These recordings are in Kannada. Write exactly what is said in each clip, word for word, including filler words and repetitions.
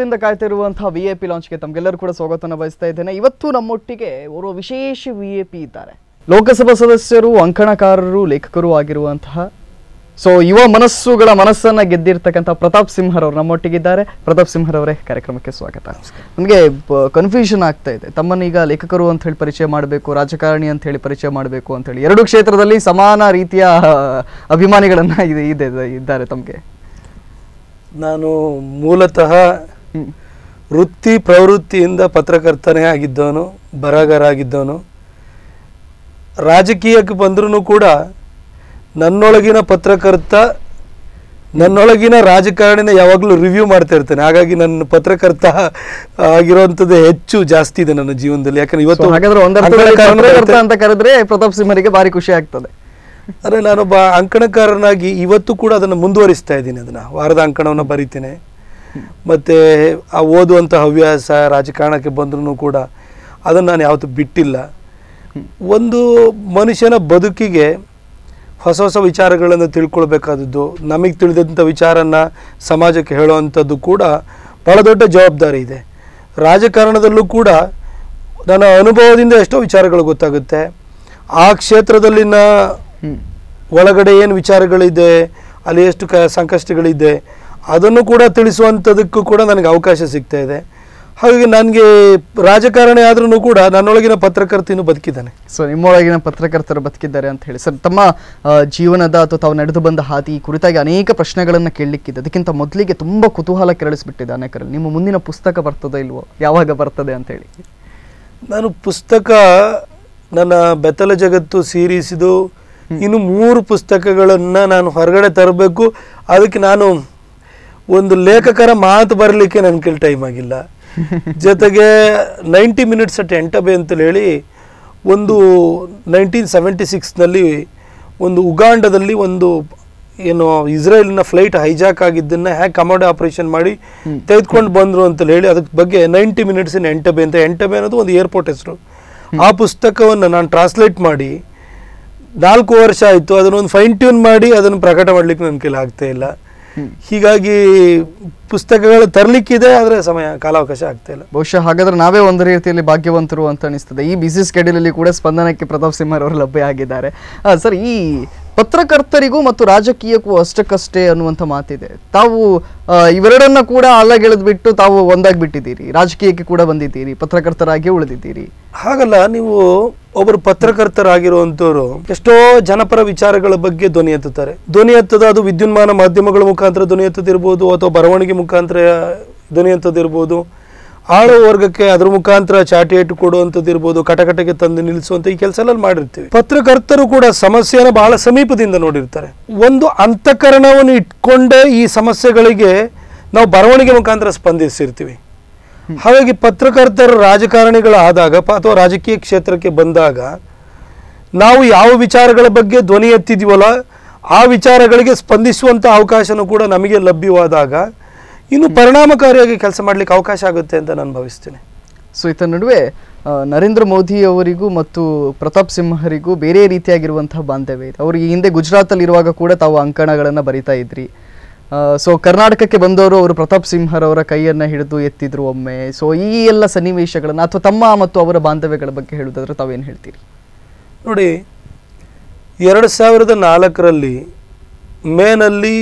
ಕಾತುರದಿಂದ ಕಾಯ್ತಿರುವಂತ ವಿಎಪಿ ಲಾಂಚ್ ಗೆ ತಮಗೆಲ್ಲರೂ ಕೂಡ ಸ್ವಾಗತನ ಬಯಸ್ತಾ ಇದ್ದೇನೆ. ಇವತ್ತು ನಮ್ಮೊಟ್ಟಿಗೆ ಓರ್ವ ವಿಶೇಷ ವಿಎಪಿ ಇದ್ದಾರೆ. ಲೋಕಸಭಾ ಸದಸ್ಯರು, ಅಂಕಣಕಾರರು, ಲೇಖಕರು ಆಗಿರುವಂತಹ ಸೊ ಯುವ ಮನಸ್ಸುಗಳ ಮನಸ್ಸನ್ನ ಗೆದ್ದಿರ್ತಕ್ಕಂಥ ಪ್ರತಾಪ್ ಸಿಂಹರವರು ನಮ್ಮೊಟ್ಟಿಗಿದ್ದಾರೆ. ಪ್ರತಾಪ್ ಸಿಂಹರವರೇ, ಕಾರ್ಯಕ್ರಮಕ್ಕೆ ಸ್ವಾಗತ. ನಮಗೆ ಕನ್ಫ್ಯೂಷನ್ ಆಗ್ತಾ ಇದೆ, ತಮ್ಮನ್ನ ಈಗ ಲೇಖಕರು ಅಂತ ಹೇಳಿ ಪರಿಚಯ ಮಾಡಬೇಕು, ರಾಜಕಾರಣಿ ಅಂತ ಹೇಳಿ ಪರಿಚಯ ಮಾಡಬೇಕು ಅಂತ ಹೇಳಿ. ಎರಡು ಕ್ಷೇತ್ರದಲ್ಲಿ ಸಮಾನ ರೀತಿಯ ಅಭಿಮಾನಿಗಳನ್ನ ಇದೆ ಇದ್ದಾರೆ ತಮಗೆ. ನಾನು ಮೂಲತಃ ವೃತ್ತಿ ಪ್ರವೃತ್ತಿಯಿಂದ ಪತ್ರಕರ್ತನೇ ಆಗಿದ್ದವನು, ಬರಹಗಾರ ಆಗಿದ್ದವನು. ರಾಜಕೀಯಕ್ಕೆ ಬಂದರೂ ಕೂಡ ನನ್ನೊಳಗಿನ ಪತ್ರಕರ್ತ, ನನ್ನೊಳಗಿನ ರಾಜಕಾರಣಿನ ಯಾವಾಗಲೂ ರಿವ್ಯೂ ಮಾಡ್ತಾ ಇರ್ತೇನೆ. ಹಾಗಾಗಿ ನನ್ನ ಪತ್ರಕರ್ತ ಆಗಿರುವಂಥದ್ದು ಹೆಚ್ಚು ಜಾಸ್ತಿ ಇದೆ ನನ್ನ ಜೀವನದಲ್ಲಿ. ಯಾಕಂದ್ರೆ ಇವತ್ತು ಅಂತ ಕರೆದ್ರೆ ಪ್ರತಾಪ್ ಸಿಂಹರಿಗೆ ಭಾರಿ ಖುಷಿ ಆಗ್ತದೆ. ಅಂದರೆ ನಾನೊಬ್ಬ ಅಂಕಣಕಾರನಾಗಿ ಇವತ್ತು ಕೂಡ ಅದನ್ನು ಮುಂದುವರಿಸ್ತಾ ಇದ್ದೀನಿ. ಅದನ್ನು ವಾರದ ಅಂಕಣವನ್ನು ಬರಿತೇನೆ. ಮತ್ತು ಆ ಓದುವಂಥ ಹವ್ಯಾಸ ರಾಜಕಾರಣಕ್ಕೆ ಬಂದ್ರೂ ಕೂಡ ಅದನ್ನು ನಾನು ಯಾವತ್ತೂ ಬಿಟ್ಟಿಲ್ಲ. ಒಂದು ಮನುಷ್ಯನ ಬದುಕಿಗೆ ಹೊಸ ಹೊಸ ವಿಚಾರಗಳನ್ನು ತಿಳ್ಕೊಳ್ಬೇಕಾದದ್ದು, ನಮಗೆ ತಿಳಿದಂಥ ವಿಚಾರನ ಸಮಾಜಕ್ಕೆ ಹೇಳುವಂಥದ್ದು ಕೂಡ ಭಾಳ ದೊಡ್ಡ ಜವಾಬ್ದಾರಿ ಇದೆ. ರಾಜಕಾರಣದಲ್ಲೂ ಕೂಡ ನನ್ನ ಅನುಭವದಿಂದ ಎಷ್ಟೋ ವಿಚಾರಗಳು ಗೊತ್ತಾಗುತ್ತೆ. ಆ ಕ್ಷೇತ್ರದಲ್ಲಿನ ಒಳಗಡೆ ಏನು ವಿಚಾರಗಳಿದೆ, ಅಲ್ಲಿ ಎಷ್ಟು ಕ ಸಂಕಷ್ಟಗಳಿದೆ ಅದನ್ನು ಕೂಡ ತಿಳಿಸುವಂಥದಕ್ಕೂ ಕೂಡ ನನಗೆ ಅವಕಾಶ ಸಿಗ್ತಾ ಇದೆ. ಹಾಗಾಗಿ ನನಗೆ ರಾಜಕಾರಣಿ ಆದ್ರೂ ಕೂಡ ನನ್ನೊಳಗಿನ ಪತ್ರಕರ್ತನೂ ಬದುಕಿದ್ದಾನೆ. ಸೊ ನಿಮ್ಮೊಳಗಿನ ಪತ್ರಕರ್ತರು ಬದುಕಿದ್ದಾರೆ ಅಂತ ಹೇಳಿ. ಸರ್, ತಮ್ಮ ಜೀವನದ ಅಥವಾ ತಾವು ನಡೆದು ಬಂದ ಹಾದಿ ಕುರಿತಾಗಿ ಅನೇಕ ಪ್ರಶ್ನೆಗಳನ್ನು ಕೇಳಲಿಕ್ಕಿದೆ. ಅದಕ್ಕಿಂತ ಮೊದಲಿಗೆ ತುಂಬ ಕುತೂಹಲ ಕೆರಳಿಸ್ಬಿಟ್ಟಿದೆ ಅನೇಕರಲ್ಲಿ. ನಿಮ್ಮ ಮುಂದಿನ ಪುಸ್ತಕ ಬರ್ತದೆ ಇಲ್ವೋ, ಯಾವಾಗ ಬರ್ತದೆ ಅಂತ ಹೇಳಿ? ನಾನು ಪುಸ್ತಕ, ನನ್ನ ಬೆತ್ತಲ ಜಗತ್ತು ಸೀರೀಸಿದು ಇನ್ನು ಮೂರು ಪುಸ್ತಕಗಳನ್ನು ನಾನು ಹೊರಗಡೆ ತರಬೇಕು. ಅದಕ್ಕೆ ನಾನು ಒಂದು ಲೇಖಕರ ಮಾತು ಬರಲಿಕ್ಕೆ ನನ್ನ ಕೈಲಿ ಟೈಮ್ ಆಗಿಲ್ಲ. ಜೊತೆಗೆ ನೈಂಟಿ ಮಿನಿಟ್ಸ್ ಅಟ್ ಎಂಟಬೆ ಅಂತೇಳಿ ಹೇಳಿ ಒಂದು ನೈನ್ಟೀನ್ ಸೆವೆಂಟಿ ಸಿಕ್ಸ್ನಲ್ಲಿ ಒಂದು ಉಗಾಂಡದಲ್ಲಿ ಒಂದು ಏನು ಇಸ್ರೇಲ್ನ ಫ್ಲೈಟ್ ಹೈಜಾಕ್ ಆಗಿದ್ದನ್ನು ಹ್ಯಾಕ್ ಕಮಾಂಡೋ ಆಪರೇಷನ್ ಮಾಡಿ ತೆಗೆದುಕೊಂಡು ಬಂದರು ಅಂತೇಳಿ ಹೇಳಿ ಅದಕ್ಕೆ ಬಗ್ಗೆ ನೈಂಟಿ ಮಿನಿಟ್ಸ್ ಇನ್ ಎಂಟಬೆ ಅಂತ, ಎಂಟಬೆ ಅನ್ನೋದು ಒಂದು ಏರ್ಪೋರ್ಟ್ ಹೆಸರು. ಆ ಪುಸ್ತಕವನ್ನು ನಾನು ಟ್ರಾನ್ಸ್ಲೇಟ್ ಮಾಡಿ ನಾಲ್ಕು ವರ್ಷ ಆಯಿತು. ಅದನ್ನೊಂದು ಫೈನ್ ಟ್ಯೂನ್ ಮಾಡಿ ಅದನ್ನು ಪ್ರಕಟ ಮಾಡಲಿಕ್ಕೆ ನನ್ನ ಕೈಲಿ ಆಗ್ತಾ ಇಲ್ಲ. ಹೀಗಾಗಿ ಪುಸ್ತಕಗಳು ತರಲಿಕ್ಕಿದೆ, ಆದರೆ ಸಮಯ ಕಾಲಾವಕಾಶ ಆಗ್ತಾ ಇಲ್ಲ. ಬಹುಶಃ ಹಾಗಾದ್ರೆ ನಾವೇ ಒಂದು ರೀತಿಯಲ್ಲಿ ಭಾಗ್ಯವಂತರು ಅಂತ ಅನಿಸ್ತದೆ. ಈ ಬಿಸಿ ಸ್ಕೆಡ್ಯೂಲಲ್ಲಿ ಕೂಡ ಸ್ಪಂದನಕ್ಕೆ ಪ್ರತಾಪ್ ಸಿಂಹರವರು ಲಭ್ಯ ಆಗಿದ್ದಾರೆ. ಸರ್, ಈ ಪತ್ರಕರ್ತರಿಗೂ ಮತ್ತು ರಾಜಕೀಯಕ್ಕೂ ಅಷ್ಟಕ್ಕಷ್ಟೇ ಅನ್ನುವಂಥ ಮಾತಿದೆ. ತಾವು ಇವೆರಡನ್ನ ಕೂಡ ಅಲ್ಲಗೆಳೆದ್ಬಿಟ್ಟು ತಾವು ಒಂದಾಗ್ಬಿಟ್ಟಿದ್ದೀರಿ, ರಾಜಕೀಯಕ್ಕೆ ಕೂಡ ಬಂದಿದ್ದೀರಿ, ಪತ್ರಕರ್ತರಾಗಿ ಉಳಿದಿದ್ದೀರಿ. ಹಾಗಲ್ಲ, ನೀವು ಒಬ್ಬರು ಪತ್ರಕರ್ತರಾಗಿರುವಂಥವ್ರು ಎಷ್ಟೋ ಜನಪರ ವಿಚಾರಗಳ ಬಗ್ಗೆ ಧ್ವನಿ ಎತ್ತುತ್ತಾರೆ. ಧ್ವನಿ ಎತ್ತದ ಅದು ವಿದ್ಯುನ್ಮಾನ ಮಾಧ್ಯಮಗಳ ಮುಖಾಂತರ ಧ್ವನಿ ಎತ್ತದಿರ್ಬೋದು, ಅಥವಾ ಬರವಣಿಗೆ ಮುಖಾಂತರ ಧ್ವನಿ ಎತ್ತದಿರ್ಬೋದು, ಆಳು ವರ್ಗಕ್ಕೆ ಅದ್ರ ಮುಖಾಂತರ ಚಾಟಿಯೇಟು ಕೊಡುವಂಥದ್ದಿರ್ಬೋದು, ಕಟಕಟಕ್ಕೆ ತಂದು ನಿಲ್ಲಿಸುವಂಥ ಈ ಕೆಲಸ ಎಲ್ಲ ಮಾಡಿರ್ತೀವಿ. ಪತ್ರಕರ್ತರು ಕೂಡ ಸಮಸ್ಯೆಯನ್ನು ಬಹಳ ಸಮೀಪದಿಂದ ನೋಡಿರ್ತಾರೆ. ಒಂದು ಅಂತಃಕರಣವನ್ನು ಇಟ್ಕೊಂಡೇ ಈ ಸಮಸ್ಯೆಗಳಿಗೆ ನಾವು ಬರವಣಿಗೆ ಮುಖಾಂತರ ಸ್ಪಂದಿಸಿರ್ತೀವಿ. ಹಾಗಾಗಿ ಪತ್ರಕರ್ತರು ರಾಜಕಾರಣಿಗಳಾದಾಗ ಅಥವಾ ರಾಜಕೀಯ ಕ್ಷೇತ್ರಕ್ಕೆ ಬಂದಾಗ ನಾವು ಯಾವ ವಿಚಾರಗಳ ಬಗ್ಗೆ ಧ್ವನಿ ಎತ್ತಿದೀವಲ್ಲ ಆ ವಿಚಾರಗಳಿಗೆ ಸ್ಪಂದಿಸುವಂಥ ಅವಕಾಶನೂ ಕೂಡ ನಮಗೆ ಲಭ್ಯವಾದಾಗ ಇನ್ನು ಪರಿಣಾಮಕಾರಿಯಾಗಿ ಕೆಲಸ ಮಾಡಲಿಕ್ಕೆ ಅವಕಾಶ ಆಗುತ್ತೆ ಅಂತ ನಾನು ಭಾವಿಸ್ತೇನೆ. ಸೊ ಇತ್ತ ನಡುವೆ ನರೇಂದ್ರ ಮೋದಿ ಅವರಿಗೂ ಮತ್ತು ಪ್ರತಾಪ್ ಸಿಂಹರಿಗೂ ಬೇರೆ ರೀತಿಯಾಗಿರುವಂತಹ ಬಾಂಧವ್ಯ ಇದೆ. ಅವರು ಈ ಹಿಂದೆ ಗುಜರಾತಲ್ಲಿರುವಾಗ ಕೂಡ ತಾವು ಅಂಕಣಗಳನ್ನು ಬರಿತಾ ಇದ್ರಿ. ಸೊ ಕರ್ನಾಟಕಕ್ಕೆ ಬಂದವರು ಅವರು ಪ್ರತಾಪ್ ಸಿಂಹರವರ ಕೈಯನ್ನು ಹಿಡಿದು ಎತ್ತಿದ್ರು ಒಮ್ಮೆ. ಸೊ ಈ ಎಲ್ಲ ಸನ್ನಿವೇಶಗಳನ್ನು ಅಥವಾ ತಮ್ಮ ಮತ್ತು ಅವರ ಬಾಂಧವ್ಯಗಳ ಬಗ್ಗೆ ಹೇಳುವುದಾದ್ರೆ ತಾವೇನು ಹೇಳ್ತೀರಿ? ನೋಡಿ, ಎರಡು ಸಾವಿರದ ನಾಲ್ಕರಲ್ಲಿ ಮೇನಲ್ಲಿ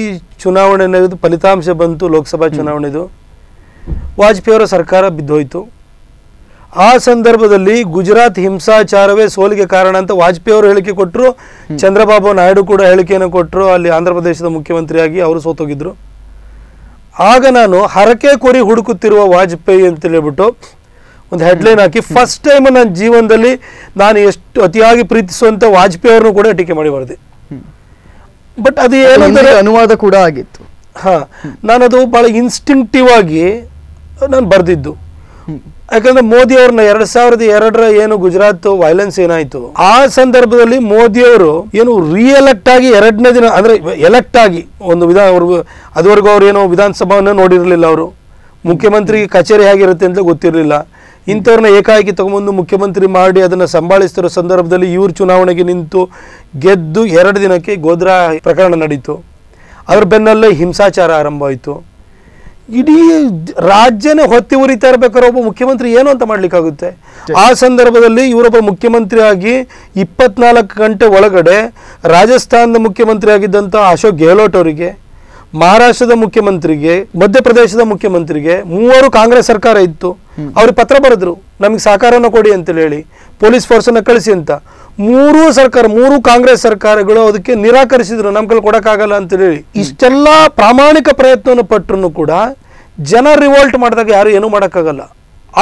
ಚುನಾವಣೆ ಫಲಿತಾಂಶ ಬಂತು, ಲೋಕಸಭಾ ಚುನಾವಣೆದು. ವಾಜಪೇಯಿ ಅವರ ಸರ್ಕಾರ ಬಿದ್ದೋಯ್ತು. ಆ ಸಂದರ್ಭದಲ್ಲಿ ಗುಜರಾತ್ ಹಿಂಸಾಚಾರವೇ ಸೋಲಿಗೆ ಕಾರಣ ಅಂತ ವಾಜಪೇಯಿ ಅವರು ಹೇಳಿಕೆ ಕೊಟ್ಟರು. ಚಂದ್ರಬಾಬು ನಾಯ್ಡು ಕೂಡ ಹೇಳಿಕೆಯನ್ನು ಕೊಟ್ಟರು. ಅಲ್ಲಿ ಆಂಧ್ರ ಪ್ರದೇಶದ ಮುಖ್ಯಮಂತ್ರಿಯಾಗಿ ಅವರು ಸೋತೋಗಿದ್ದರು. ಆಗ ನಾನು ಹರಕೆ ಕೊರಿ ಹುಡುಕುತ್ತಿರುವ ವಾಜಪೇಯಿ ಅಂತೇಳ್ಬಿಟ್ಟು ಒಂದು ಹೆಡ್ಲೈನ್ ಹಾಕಿ ಫಸ್ಟ್ ಟೈಮ್ ನನ್ನ ಜೀವನದಲ್ಲಿ ನಾನು ಎಷ್ಟು ಅತಿಯಾಗಿ ಪ್ರೀತಿಸುವಂಥ ವಾಜಪೇಯಿ ಅವ್ರನ್ನೂ ಕೂಡ ಟೀಕೆ ಮಾಡಿ ಬರೆದೆ. ಬಟ್ ಅದು ಏನಂದರೆ ಅನುವಾದ ಕೂಡ ಆಗಿತ್ತು. ಹಾಂ, ನಾನದು ಭಾಳ ಇನ್ಸ್ಟಿಂಕ್ಟಿವ್ ಆಗಿ ನಾನು ಬರೆದಿದ್ದು. ಯಾಕಂದರೆ ಮೋದಿಯವ್ರನ್ನ ಎರಡು ಸಾವಿರದ ಎರಡರ ಏನು ಗುಜರಾತ್ ವೈಲೆನ್ಸ್ ಏನಾಯಿತು ಆ ಸಂದರ್ಭದಲ್ಲಿ ಮೋದಿಯವರು ಏನು ರಿಎಲೆಕ್ಟ್ ಆಗಿ ಎರಡನೇ ದಿನ ಅಂದರೆ ಎಲೆಕ್ಟ್ ಆಗಿ ಒಂದು ವಿಧಾನ ಅವ್ರಿಗೂ ಅದುವರೆಗೂ ಅವ್ರು ಏನೋ ವಿಧಾನಸಭೆಯನ್ನು ನೋಡಿರಲಿಲ್ಲ. ಅವರು ಮುಖ್ಯಮಂತ್ರಿ ಕಚೇರಿ ಹೇಗಿರುತ್ತೆ ಅಂತ ಗೊತ್ತಿರಲಿಲ್ಲ. ಇಂಥವ್ರನ್ನ ಏಕಾಏಕಿ ತೊಗೊಂಬಂದು ಮುಖ್ಯಮಂತ್ರಿ ಮಾಡಿ ಅದನ್ನು ಸಂಭಾಳಿಸ್ತಿರೋ ಸಂದರ್ಭದಲ್ಲಿ ಇವರು ಚುನಾವಣೆಗೆ ನಿಂತು ಗೆದ್ದು ಎರಡು ದಿನಕ್ಕೆ ಗೋಧ್ರಾ ಪ್ರಕರಣ ನಡೀತು. ಅದ್ರ ಬೆನ್ನಲ್ಲೇ ಹಿಂಸಾಚಾರ ಆರಂಭ ಆಯಿತು. Idi Rajan Hotiuri Tarbekarobo Mukimantri Yenon Tamalikaute. Asandar Badali, Europe Mukimantriagi, Ipatnala Kante Walagade, Rajasthan the Mukimantriagidanta, Asho Gelo Torige, Maharashtra the Mukimantrige, Madhya Pradesh the Mukimantrige, Muru Congress Sarkaraitu, our Patrabadru, Namik Sakarana Kodi and Teleli, Police Force and Akalsinta, Muru Sarkar, Muru Congress Sarkar, Godoke, Nirakasidru, Namkal Kodakagala and Teleli, Istella, Pramanika Pretun Patrunukuda. Jana revolt ಮಾಡಿದಾಗ ಯಾರು ಏನು ಮಾಡಕಾಗಲ್ಲ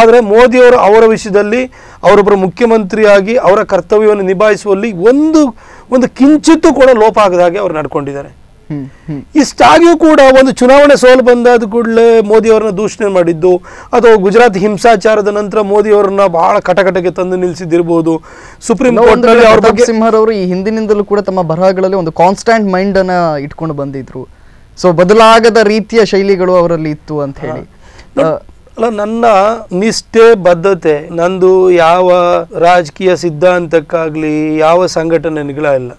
ಆದರೆ ಮೋದಿ ಅವರು ಅವರ ವಿಷಯದಲ್ಲಿ ಅವರೊಬ್ಬ ಮುಖ್ಯಮಂತ್ರಿಯಾಗಿ ಅವರ ಕರ್ತವ್ಯವನ್ನು ನಿಭಾಯಿಸುವಲ್ಲಿ ಒಂದು ಒಂದು ಕಿಂಚಿತ್ತು ಕೂಡ ಲೋಪ ಆಗದಾಗೆ ಅವರು ನಡೆಕೊಂಡಿದ್ದಾರೆ ಇಷ್ಟಾಗಿಯೂ ಕೂಡ ಒಂದು ಚುನಾವಣೆ ಸೋಲು ಬಂದಾದ ಕೂಡಲೇ ಮೋದಿ ಅವರನ್ನು ದೂಷಣೆ ಮಾಡಿದ್ದು ಅಥವಾ ಗುಜರಾತ್ ಹಿಂಸಾಚಾರದ ನಂತರ ಮೋದಿ ಅವರನ್ನು ಬಹಳ ಕಟಕಟಕ್ಕೆ ತಂದು ನಿಲ್ಲಿಸಿದಿರಬಹುದು ಸುಪ್ರೀಂ ಕೋರ್ಟ್ ನಲ್ಲಿ ಅವರ ಬಗ್ಗೆ ಸಿಂಹರವರು ಈ ಹಿಂದಿನಿಂದಲೂ ಕೂಡ ತಮ್ಮ ಬರಹಗಳಲ್ಲಿ ಒಂದು ಕಾನ್ಸ್ಟಂಟ್ ಮೈಂಡ್ ಅನ್ನು ಇಟ್ಕೊಂಡು ಬಂದಿದ್ರು So, ಬದಲಾಗದ ರೀತಿಯ ಶೈಲಿಗಳು ಅವರಲ್ಲಿ ಇತ್ತು ಅಂತ ಹೇಳಿ ಅಲ್ಲ ನನ್ನ ನಿಷ್ಠೆ ಬದ್ಧತೆ ನಂದು ಯಾವ ರಾಜಕೀಯ ಸಿದ್ಧಾಂತಕ್ಕಾಗಲಿ ಯಾವ ಸಂಘಟನೆಗಳ ಇಲ್ಲ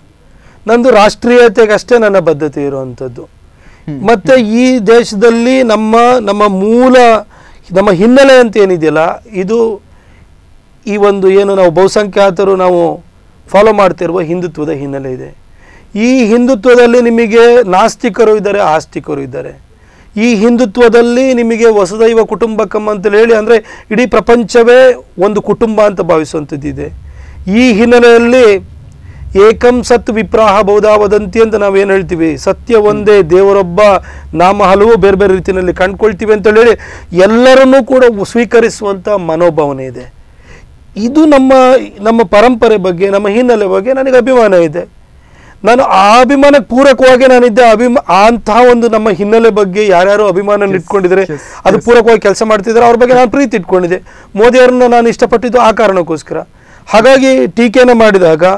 ನಂದು ರಾಷ್ಟ್ರೀಯತೆಗೆ ಅಷ್ಟೇ ನನ್ನ ಬದ್ಧತೆ ಇರುವಂತದ್ದು ಮತ್ತೆ ಈ ದೇಶದಲ್ಲಿ ನಮ್ಮ ನಮ್ಮ ಮೂಲ ನಮ್ಮ ಹಿನ್ನೆಲೆ ಅಂತ ಏನಿದೆಯಲ್ಲ ಇದು ಈ ಒಂದು ಏನು ನಾವು ಬಹುಸಂಖ್ಯಾತರು ನಾವು ಫಾಲೋ ಮಾಡ್ತಿರುವ ಹಿಂದುತ್ವದ ಹಿನ್ನೆಲೆ ಇದೆ ಈ ಹಿಂದುತ್ವದಲ್ಲಿ ನಿಮಗೆ ನಾಸ್ತಿಕರು ಇದ್ದಾರೆ ಆಸ್ತಿಕರು ಇದ್ದಾರೆ ಈ ಹಿಂದುತ್ವದಲ್ಲಿ ನಿಮಗೆ ವಸುದೈವ ಕುಟುಂಬಕಂ ಅಂತ ಹೇಳಿ ಅಂದ್ರೆ ಇಡಿ ಪ್ರಪಂಚವೇ ಒಂದು ಕುಟುಂಬ ಅಂತ ಭಾವಿಸುವಂತದ್ದು ಇದೆ ಈ ಹಿನ್ನೆಲೆಯಲ್ಲಿ ಏಕಂ ಸತ್ ವಿಪ್ರಾಹ ಬಹುದಾವದಂತಿ ಅಂತ ನಾವು ಏನು ಹೇಳ್ತೀವಿ ಸತ್ಯ ಒಂದೇ ದೇವರೊಬ್ಬ ನಾಮ ಹಲವು ಬೇರೆ ಬೇರೆ ರೀತಿಯಲ್ಲಿ ಕಂಡುಕೊಳ್ಳುತ್ತೇವೆ ಅಂತ ಹೇಳಿ ಎಲ್ಲರನ್ನೂ ಕೂಡ ಸ್ವೀಕರಿಸುವಂತ ಮನೋಭಾವನೆ ಇದೆ ಇದು ನಮ್ಮ ನಮ್ಮ ಪರಂಪರೆ ಬಗ್ಗೆ ನಮ್ಮ ಹಿನ್ನೆಲೆ ಬಗ್ಗೆ ನನಗೆ ಅಭಿಮಾನ ಇದೆ ನಾನು ಅಭಿಮಾನಕ್ಕೆ ಪೂರಕವಾಗಿ ನಾನು ಇದ್ದ ಅಭಿಮಾ ಅಂತ ಒಂದು ನಮ್ಮ ಹಿನ್ನೆಲೆ ಬಗ್ಗೆ ಯಾರು ಯಾರು ಅಭಿಮಾನ ಇಟ್ಕೊಂಡಿದ್ದಾರೆ ಅದು ಪೂರಕವಾಗಿ ಕೆಲಸ ಮಾಡ್ತಿದ್ದಾರೆ ಅವರ ಬಗ್ಗೆ ನಾನು ಪ್ರೀತಿ ಇಟ್ಕೊಂಡಿದ್ದೆ ಮೋದಿ ಅವರನ್ನು ನಾನು ಇಷ್ಟಪಟ್ಟಿದ್ದು ಆ ಕಾರಣಕ್ಕೋಸ್ಕರ ಹಾಗಾಗಿ ಟೀಕೆನ ಮಾಡಿದಾಗ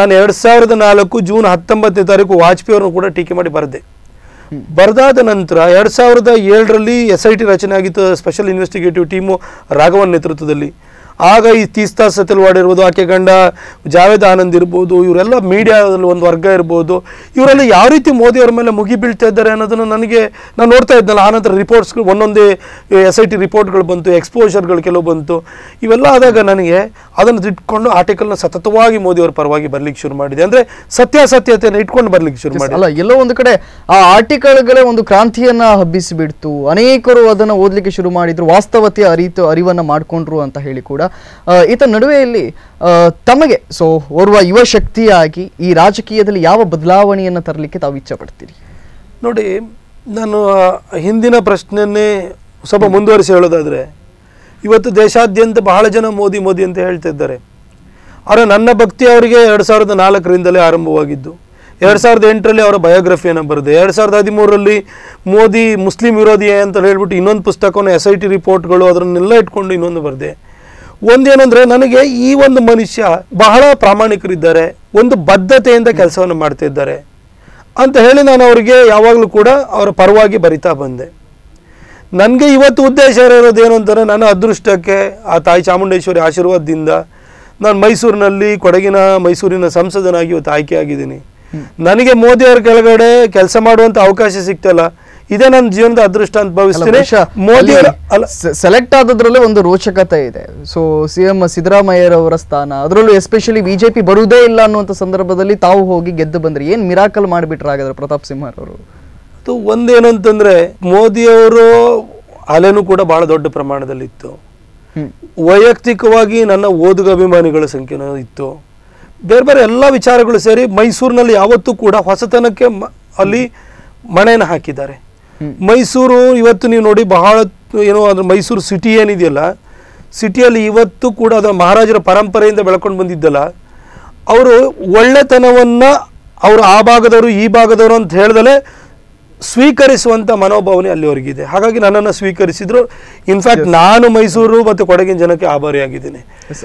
ನಾನು ಎರಡು ಸಾವಿರದ ನಾಲ್ಕು ಜೂನ್ ಹತ್ತೊಂಬತ್ತನೇ ತಾರೀಕು ವಾಜಪೇಯಿ ಅವರನ್ನು ಕೂಡ ಟೀಕೆ ಮಾಡಿ ಬರೆದೆ ಬರೆದಾದ ನಂತರ ಎರಡು ಸಾವಿರದ ಏಳು ರಲ್ಲಿ ಎಸ್ ಐ ಟಿ ರಚನೆ ಆಗಿತ್ತು ಸ್ಪೆಷಲ್ ಇನ್ವೆಸ್ಟಿಗೇಟಿವ್ ಟೀಮ್ ರಾಘವನ್ ನೇತೃತ್ವದಲ್ಲಿ ಆಗ ಈ ತೀಸ್ತಾ ಸತಲ್ವಾಡ್ ಇರಬಹುದು ಆಕೆ ಗಂಡ ಜಾವೇದ್ ಆನಂದ್ ಇರಬಹುದು ಇವರೆಲ್ಲ ಮೀಡಿಯಾದಲ್ಲಿ ಒಂದು ವರ್ಗ ಇರಬಹುದು ಇವರೆಲ್ಲ ಯಾವ ರೀತಿ ಮೋದಿ ಅವರ ಮೇಲೆ ಮುಗಿ ಬೀಳ್ತಾ ಇದ್ದಾರೆ ಅನ್ನೋದನ್ನ ನನಗೆ ನಾನು ನೋಡ್ತಾ ಇದ್ದಲ್ಲ ಆ ನಂತರ ರಿಪೋರ್ಟ್ಸ್ ಒಂದೊಂದೇ ಎಸ್ ಐ ಟಿ ರಿಪೋರ್ಟ್ ಗಳು ಬಂತು ಎಕ್ಸ್‌ಪೋಜರ್ ಗಳು ಕೆಲವು ಬಂತು ಇವೆಲ್ಲ ಆದಾಗ ನನಗೆ ಅದನ್ನ ಇಟ್ಕೊಂಡು ಆರ್ಟಿಕಲ್ ನ ಸತತವಾಗಿ ಮೋದಿ ಅವರ ಪರವಾಗಿ ಬರಲಿಕ್ಕೆ ಶುರು ಮಾಡಿದೆ ಅಂದ್ರೆ ಸತ್ಯಾಸತ್ಯತೆಯನ್ನು ಇಟ್ಕೊಂಡು ಬರಲಿಕ್ಕೆ ಶುರು ಮಾಡಿದೆ ಅಲ್ಲ ಎಲ್ಲೋ ಒಂದು ಕಡೆ ಆ ಆರ್ಟಿಕಲ್ ಗಳೇ ಒಂದು ಕ್ರಾಂತಿಯನ್ನ ಹಬ್ಬಿಸಿ ಬಿಡ್ತು ಅನೇಕರು ಅದನ್ನ ಓದಲಿಕ್ಕೆ ಶುರು ಮಾಡಿದ್ರು ವಾಸ್ತವತೆ ಅರಿತು ಅರಿವನ್ನ ಮಾಡ್ಕೊಂಡ್ರು ಅಂತ ಹೇಳಿ ಕೂಡ ಈತ ನಡುವೆಯಲ್ಲಿ ತಮಗೆ ಸೋ ಓರ್ವ ಯುವ ಶಕ್ತಿಯಾಗಿ ಈ ರಾಜಕೀಯದಲ್ಲಿ ಯಾವ ಬದಲಾವಣೆಯನ್ನು ತರಲಿಕ್ಕೆ ತಾವು ಇಚ್ಛೆ ಪಡ್ತೀರಿ ನೋಡಿ ನಾನು ಹಿಂದಿನ ಪ್ರಶ್ನೆನೇ ಸ್ವಲ್ಪ ಮುಂದುವರಿಸಿ ಹೇಳೋದಾದ್ರೆ ಇವತ್ತು ದೇಶಾದ್ಯಂತ ಬಹಳ ಜನ ಮೋದಿ ಮೋದಿ ಅಂತ ಹೇಳ್ತಿದ್ದಾರೆ ಆದರೆ ನನ್ನ ಭಕ್ತಿ ಅವರಿಗೆ ಎರಡು ಸಾವಿರದ ನಾಲ್ಕು ರಿಂದಲೇ ಆರಂಭವಾಗಿದ್ದು ಎರಡು ಸಾವಿರದ ಎಂಟು ರಲ್ಲಿ ಅವರ ಬಯೋಗ್ರಫಿಯನ್ನು ಬರೆದೆ ಎರಡು ಸಾವಿರದ ಹದಿಮೂರು ರಲ್ಲಿ ಮೋದಿ ಮುಸ್ಲಿಂ ವಿರೋಧಿ ಅಂತ ಹೇಳಿಬಿಟ್ಟು ಇನ್ನೊಂದು ಪುಸ್ತಕವನ್ನು ಎಸ್ ಐ ಟಿ ರಿಪೋರ್ಟ್ ಗಳು ಅದನ್ನೆಲ್ಲ ಇಟ್ಕೊಂಡು ಇನ್ನೊಂದು ಬರೆದೆ ಒಂದೇನಂದ್ರೆ ನನಗೆ ಈ ಒಂದು ಮನುಷ್ಯ ಬಹಳ ಪ್ರಾಮಾಣಿಕರಿದ್ದಾರೆ ಒಂದು ಬದ್ಧತೆಯಿಂದ ಕೆಲಸವನ್ನು ಮಾಡ್ತಿದ್ದಾರೆ ಅಂತ ಹೇಳಿ ನಾನು ಅವರಿಗೆ ಯಾವಾಗಲೂ ಕೂಡ ಅವರ ಪರವಾಗಿ ಬರಿತಾ ಬಂದೆ ನನಗೆ ಇವತ್ತು ಉದ್ದೇಶ ಇರೋದು ಏನು ಅಂತಂದ್ರೆ ನನ್ನ ಅದೃಷ್ಟಕ್ಕೆ ಆ ತಾಯಿ ಚಾಮುಂಡೇಶ್ವರಿ ಆಶೀರ್ವಾದದಿಂದ ನಾನು ಮೈಸೂರಿನಲ್ಲಿ ಕೊಡಗಿನ ಮೈಸೂರಿನ ಸಂಸದನಾಗಿ ಇವತ್ತು ಆಯ್ಕೆಯಾಗಿದ್ದೀನಿ ನನಗೆ ಮೋದಿ ಅವರ ಕೆಳಗಡೆ ಕೆಲಸ ಮಾಡುವಂತ ಅವಕಾಶ ಸಿಕ್ತಲ್ಲ ಇದೆ ನನ್ನ ಜೀವನದ ಅದೃಷ್ಟ ಅಂತ ಭಾವಿಸುತ್ತೇನೆ ಮೋದಿ ಸೆಲೆಕ್ಟ್ ಆದದ್ರಲ್ಲೇ ಒಂದು ರೋಚಕತೆ ಇದೆ ಸೋ ಸಿಎಂ ಸಿದ್ದರಾಮಯ್ಯ ಅವರ ಸ್ಥಾನ ಅದರಲ್ಲೂ ಎಸ್ಪೆಷಲಿ ಬಿಜೆಪಿ ಬರುವುದೇ ಇಲ್ಲ ಅನ್ನುವಂತ ಸಂದರ್ಭದಲ್ಲಿ ತಾವು ಹೋಗಿ ಗೆದ್ದು ಬಂದ್ರಿ ಏನು ಮಿರಾಕಲ್ ಮಾಡಿಬಿಟ್ರು ಹಾಗಾದ್ರೆ ಪ್ರತಾಪ್ ಸಿಂಹ ಅವರು ಅದು ಒಂದೇನು ಅಂತಂದ್ರೆ ಮೋದಿ ಅವರು ಅಲೆನೂ ಕೂಡ ಬಹಳ ದೊಡ್ಡ ಪ್ರಮಾಣದಲ್ಲಿ ಇತ್ತು ವೈಯಕ್ತಿಕವಾಗಿ ನನ್ನ ಓದುಗ ಅಭಿಮಾನಿಗಳ ಸಂಖ್ಯೆನೂ ಇತ್ತು ಬೇರೆ ಬೇರೆ ಎಲ್ಲ ವಿಚಾರಗಳು ಸೇರಿ ಮೈಸೂರಿನಲ್ಲಿ ಯಾವತ್ತೂ ಕೂಡ ಹೊಸತನಕ್ಕೆ ಅಲ್ಲಿ ಮಣೆಯನ್ನು ಹಾಕಿದ್ದಾರೆ ಮೈಸೂರು ಇವತ್ತು ನೀವು ನೋಡಿ ಬಹಳ ಏನೋ ಅಂದ್ರೆ ಮೈಸೂರು ಸಿಟಿ ಏನಿದೆಯಲ್ಲ ಸಿಟಿಯಲ್ಲಿ ಇವತ್ತು ಕೂಡ ಅದರ ಮಹಾರಾಜರ ಪರಂಪರೆಯಿಂದ ಬೆಳ್ಕೊಂಡು ಬಂದಿದ್ದಲ್ಲ ಅವರು ಒಳ್ಳೆತನವನ್ನು ಅವರು ಆ ಭಾಗದವರು ಈ ಭಾಗದವರು ಅಂತ ಹೇಳಿದಲೆ ಸ್ವೀಕರಿಸುವಂಥ ಮನೋಭಾವನೆ ಅಲ್ಲಿವರೆಗಿದೆ ಹಾಗಾಗಿ ನನ್ನನ್ನು ಸ್ವೀಕರಿಸಿದ್ರು ಇನ್ಫ್ಯಾಕ್ಟ್ ನಾನು ಮೈಸೂರು ಮತ್ತು ಕೊಡಗಿನ ಜನಕ್ಕೆ ಆಭಾರಿಯಾಗಿದ್ದೀನಿ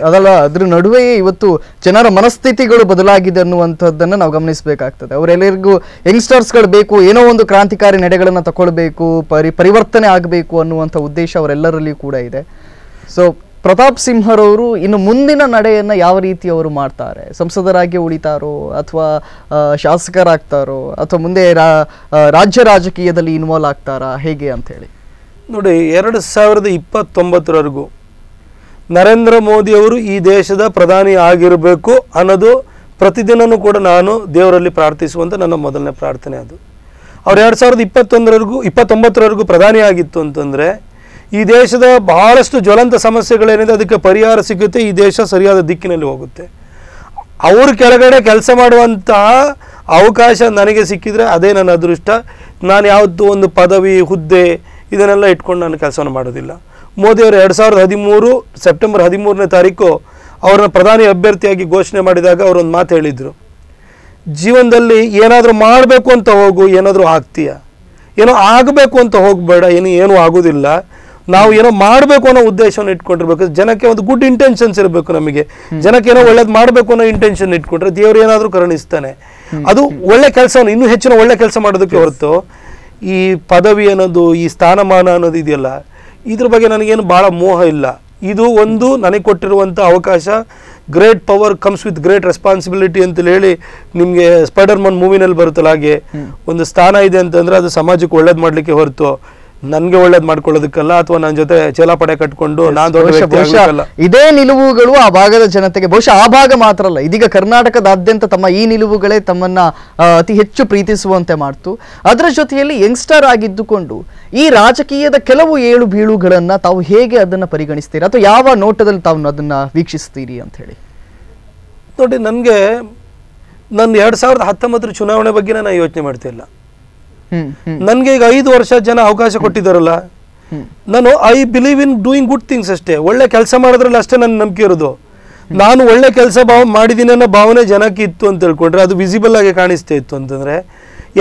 ಅದಲ್ಲ ಅದ್ರ ನಡುವೆಯೇ ಇವತ್ತು ಜನರ ಮನಸ್ಥಿತಿಗಳು ಬದಲಾಗಿದೆ ಅನ್ನುವಂಥದ್ದನ್ನು ನಾವು ಗಮನಿಸಬೇಕಾಗ್ತದೆ ಅವರೆಲ್ಲರಿಗೂ ಯಂಗ್ಸ್ಟರ್ಸ್ಗಳು ಬೇಕು ಏನೋ ಒಂದು ಕ್ರಾಂತಿಕಾರಿ ನಡೆಗಳನ್ನು ತಗೊಳ್ಬೇಕು ಪರಿ ಪರಿವರ್ತನೆ ಆಗಬೇಕು ಅನ್ನುವಂಥ ಉದ್ದೇಶ ಅವರೆಲ್ಲರಲ್ಲಿಯೂ ಕೂಡ ಇದೆ ಸೊ ಪ್ರತಾಪ್ ಸಿಂಹರವರು ಇನ್ನು ಮುಂದಿನ ನಡೆಯನ್ನು ಯಾವ ರೀತಿ ಅವರು ಮಾಡ್ತಾರೆ ಸಂಸದರಾಗಿ ಉಳಿತಾರೋ ಅಥವಾ ಶಾಸಕರಾಗ್ತಾರೋ ಅಥವಾ ಮುಂದೆ ರಾಜ್ಯ ರಾಜಕೀಯದಲ್ಲಿ ಇನ್ವಾಲ್ವ್ ಆಗ್ತಾರಾ ಹೇಗೆ ಅಂತ ಹೇಳಿ ನೋಡಿ ಎರಡು ಸಾವಿರದ ಇಪ್ಪತ್ತೊಂಬತ್ತು ರವರೆಗೂ ನರೇಂದ್ರ ಮೋದಿ ಅವರು ಈ ದೇಶದ ಪ್ರಧಾನಿ ಆಗಿರಬೇಕು ಅನ್ನೋದು ಪ್ರತಿದಿನನೂ ಕೂಡ ನಾನು ದೇವರಲ್ಲಿ ಪ್ರಾರ್ಥಿಸುವಂತ ನನ್ನ ಮೊದಲನೇ ಪ್ರಾರ್ಥನೆ ಅದು. ಅವರು ಎರಡು ಸಾವಿರದ ಇಪ್ಪತ್ತೊಂದು ರವರೆಗೂ ಇಪ್ಪತ್ತೊಂಬತ್ತು ರವರೆಗೂ ಪ್ರಧಾನಿ ಆಗಿತ್ತು ಅಂತಂದ್ರೆ ಈ ದೇಶದ ಬಹಳಷ್ಟು ಜ್ವಲಂತ ಸಮಸ್ಯೆಗಳೇನಿದೆ ಅದಕ್ಕೆ ಪರಿಹಾರ ಸಿಗುತ್ತೆ, ಈ ದೇಶ ಸರಿಯಾದ ದಿಕ್ಕಿನಲ್ಲಿ ಹೋಗುತ್ತೆ. ಅವರ ಕೆಳಗಡೆ ಕೆಲಸ ಮಾಡುವಂತ ಅವಕಾಶ ನನಗೆ ಸಿಕ್ಕಿದ್ರೆ ಅದೇ ನನ್ನ ಅದೃಷ್ಟ. ನಾನು ಯಾವತ್ತೂ ಒಂದು ಪದವಿ ಹುದ್ದೆ ಇದನ್ನೆಲ್ಲ ಇಟ್ಕೊಂಡು ನಾನು ಕೆಲಸವನ್ನು ಮಾಡೋದಿಲ್ಲ. ಮೋದಿ ಅವರು ಎರಡು ಸಾವಿರದ ಹದಿಮೂರು ಸೆಪ್ಟೆಂಬರ್ ಹದಿಮೂರನೇ ತಾರೀಕು ಅವರನ್ನು ಪ್ರಧಾನಿ ಅಭ್ಯರ್ಥಿಯಾಗಿ ಘೋಷಣೆ ಮಾಡಿದಾಗ ಅವರೊಂದು ಮಾತು ಹೇಳಿದರು, ಜೀವನದಲ್ಲಿ ಏನಾದರೂ ಮಾಡಬೇಕು ಅಂತ ಹೋಗು, ಏನಾದರೂ ಆಗ್ತೀಯ, ಏನೋ ಆಗಬೇಕು ಅಂತ ಹೋಗಬೇಡ, ಏನು ಏನೂ ಆಗೋದಿಲ್ಲ, ನಾವು ಏನೋ ಮಾಡಬೇಕು ಅನ್ನೋ ಉದ್ದೇಶವನ್ನು ಇಟ್ಕೊಂಡಿರ್ಬೇಕು. ಜನಕ್ಕೆ ಒಂದು ಗುಡ್ ಇಂಟೆನ್ಷನ್ಸ್ ಇರಬೇಕು, ನಮಗೆ ಜನಕ್ಕೆ ಏನೋ ಒಳ್ಳೇದು ಮಾಡಬೇಕು ಅನ್ನೋ ಇಂಟೆನ್ಷನ್ ಇಟ್ಕೊಂಡ್ರೆ ದೇವರು ಏನಾದರೂ ಕರುಣಿಸ್ತಾನೆ. ಅದು ಒಳ್ಳೆ ಕೆಲಸವನ್ನು ಇನ್ನೂ ಹೆಚ್ಚಿನ ಒಳ್ಳೆ ಕೆಲಸ ಮಾಡೋದಕ್ಕೆ ಹೊರತು ಈ ಪದವಿ ಅನ್ನೋದು ಈ ಸ್ಥಾನಮಾನ ಅನ್ನೋದು ಇದೆಯಲ್ಲ ಇದ್ರ ಬಗ್ಗೆ ನನಗೇನು ಭಾಳ ಮೋಹ ಇಲ್ಲ. ಇದು ಒಂದು ನನಗೆ ಕೊಟ್ಟಿರುವಂಥ ಅವಕಾಶ. Great power comes with great responsibility ಅಂತೇಳಿ ಹೇಳಿ ನಿಮಗೆ ಸ್ಪೈಡರ್ ಮನ್ ಮೂವಿನಲ್ಲಿ ಬರುತ್ತಲ್ಲ ಹಾಗೆ ಒಂದು ಸ್ಥಾನ ಇದೆ ಅಂತಂದರೆ ಅದು ಸಮಾಜಕ್ಕೆ ಒಳ್ಳೇದು ಮಾಡಲಿಕ್ಕೆ ಹೊರತು ನನಗೆ ಒಳ್ಳೇದು ಮಾಡ್ಕೊಳ್ಳೋದಕ್ಕಲ್ಲ, ಅಥವಾ ನನ್ನ ಜೊತೆ ಚೇಲಾಪಡೆ ಕಟ್ಕೊಂಡು ನಾನು ದೊಡ್ಡ ವ್ಯಕ್ತಿ ಆಗಲ್ಲ. ಇದೇ ನಿಲುವುಗಳು ಆ ಭಾಗದ ಜನತೆಗೆ, ಬಹುಶಃ ಆ ಭಾಗ ಮಾತ್ರ ಅಲ್ಲ, ಇದೀಗ ಕರ್ನಾಟಕದಾದ್ಯಂತ ತಮ್ಮ ಈ ನಿಲುವುಗಳೇ ತಮ್ಮನ್ನ ಅತಿ ಹೆಚ್ಚು ಪ್ರೀತಿಸುವಂತೆ ಮಾಡ್ತು. ಅದರ ಜೊತೆಯಲ್ಲಿ ಯಂಗ್ಸ್ಟರ್ ಆಗಿದ್ದುಕೊಂಡು ಈ ರಾಜಕೀಯದ ಕೆಲವು ಏಳು ಬೀಳುಗಳನ್ನ ತಾವು ಹೇಗೆ ಅದನ್ನ ಪರಿಗಣಿಸ್ತೀರಾ ಅಥವಾ ಯಾವ ನೋಟದಲ್ಲಿ ತಾವು ಅದನ್ನ ವೀಕ್ಷಿಸ್ತೀರಿ ಅಂತ ಹೇಳಿ? ನೋಡಿ, ನನಗೆ ನನ್ನ ಎರಡ್ ಸಾವಿರದ ಹತ್ತೊಂಬತ್ತರ ಚುನಾವಣೆ ಬಗ್ಗೆ ನಾನು ಯೋಚನೆ ಮಾಡ್ತಿಲ್ಲ. ನನಗೆ ಈಗ ಐದು ವರ್ಷ ಜನ ಅವಕಾಶ ಕೊಟ್ಟಿದ್ದಾರಲ್ಲ, ನಾನು I believe in doing good things ಅಷ್ಟೇ, ಒಳ್ಳೆ ಕೆಲಸ ಮಾಡೋದ್ರಲ್ಲಿ ಅಷ್ಟೇ ನನ್ನ ನಂಬಿಕೆ ಇರೋದು. ನಾನು ಒಳ್ಳೆ ಕೆಲಸ ಭಾವ ಮಾಡಿದ್ದೀನಿ ಅನ್ನೋ ಭಾವನೆ ಜನಕ್ಕೆ ಇತ್ತು ಅಂತ ಹೇಳ್ಕೊಂಡ್ರೆ ಅದು ವಿಸಿಬಲ್ ಆಗಿ ಕಾಣಿಸ್ತಾ ಇತ್ತು ಅಂತಂದರೆ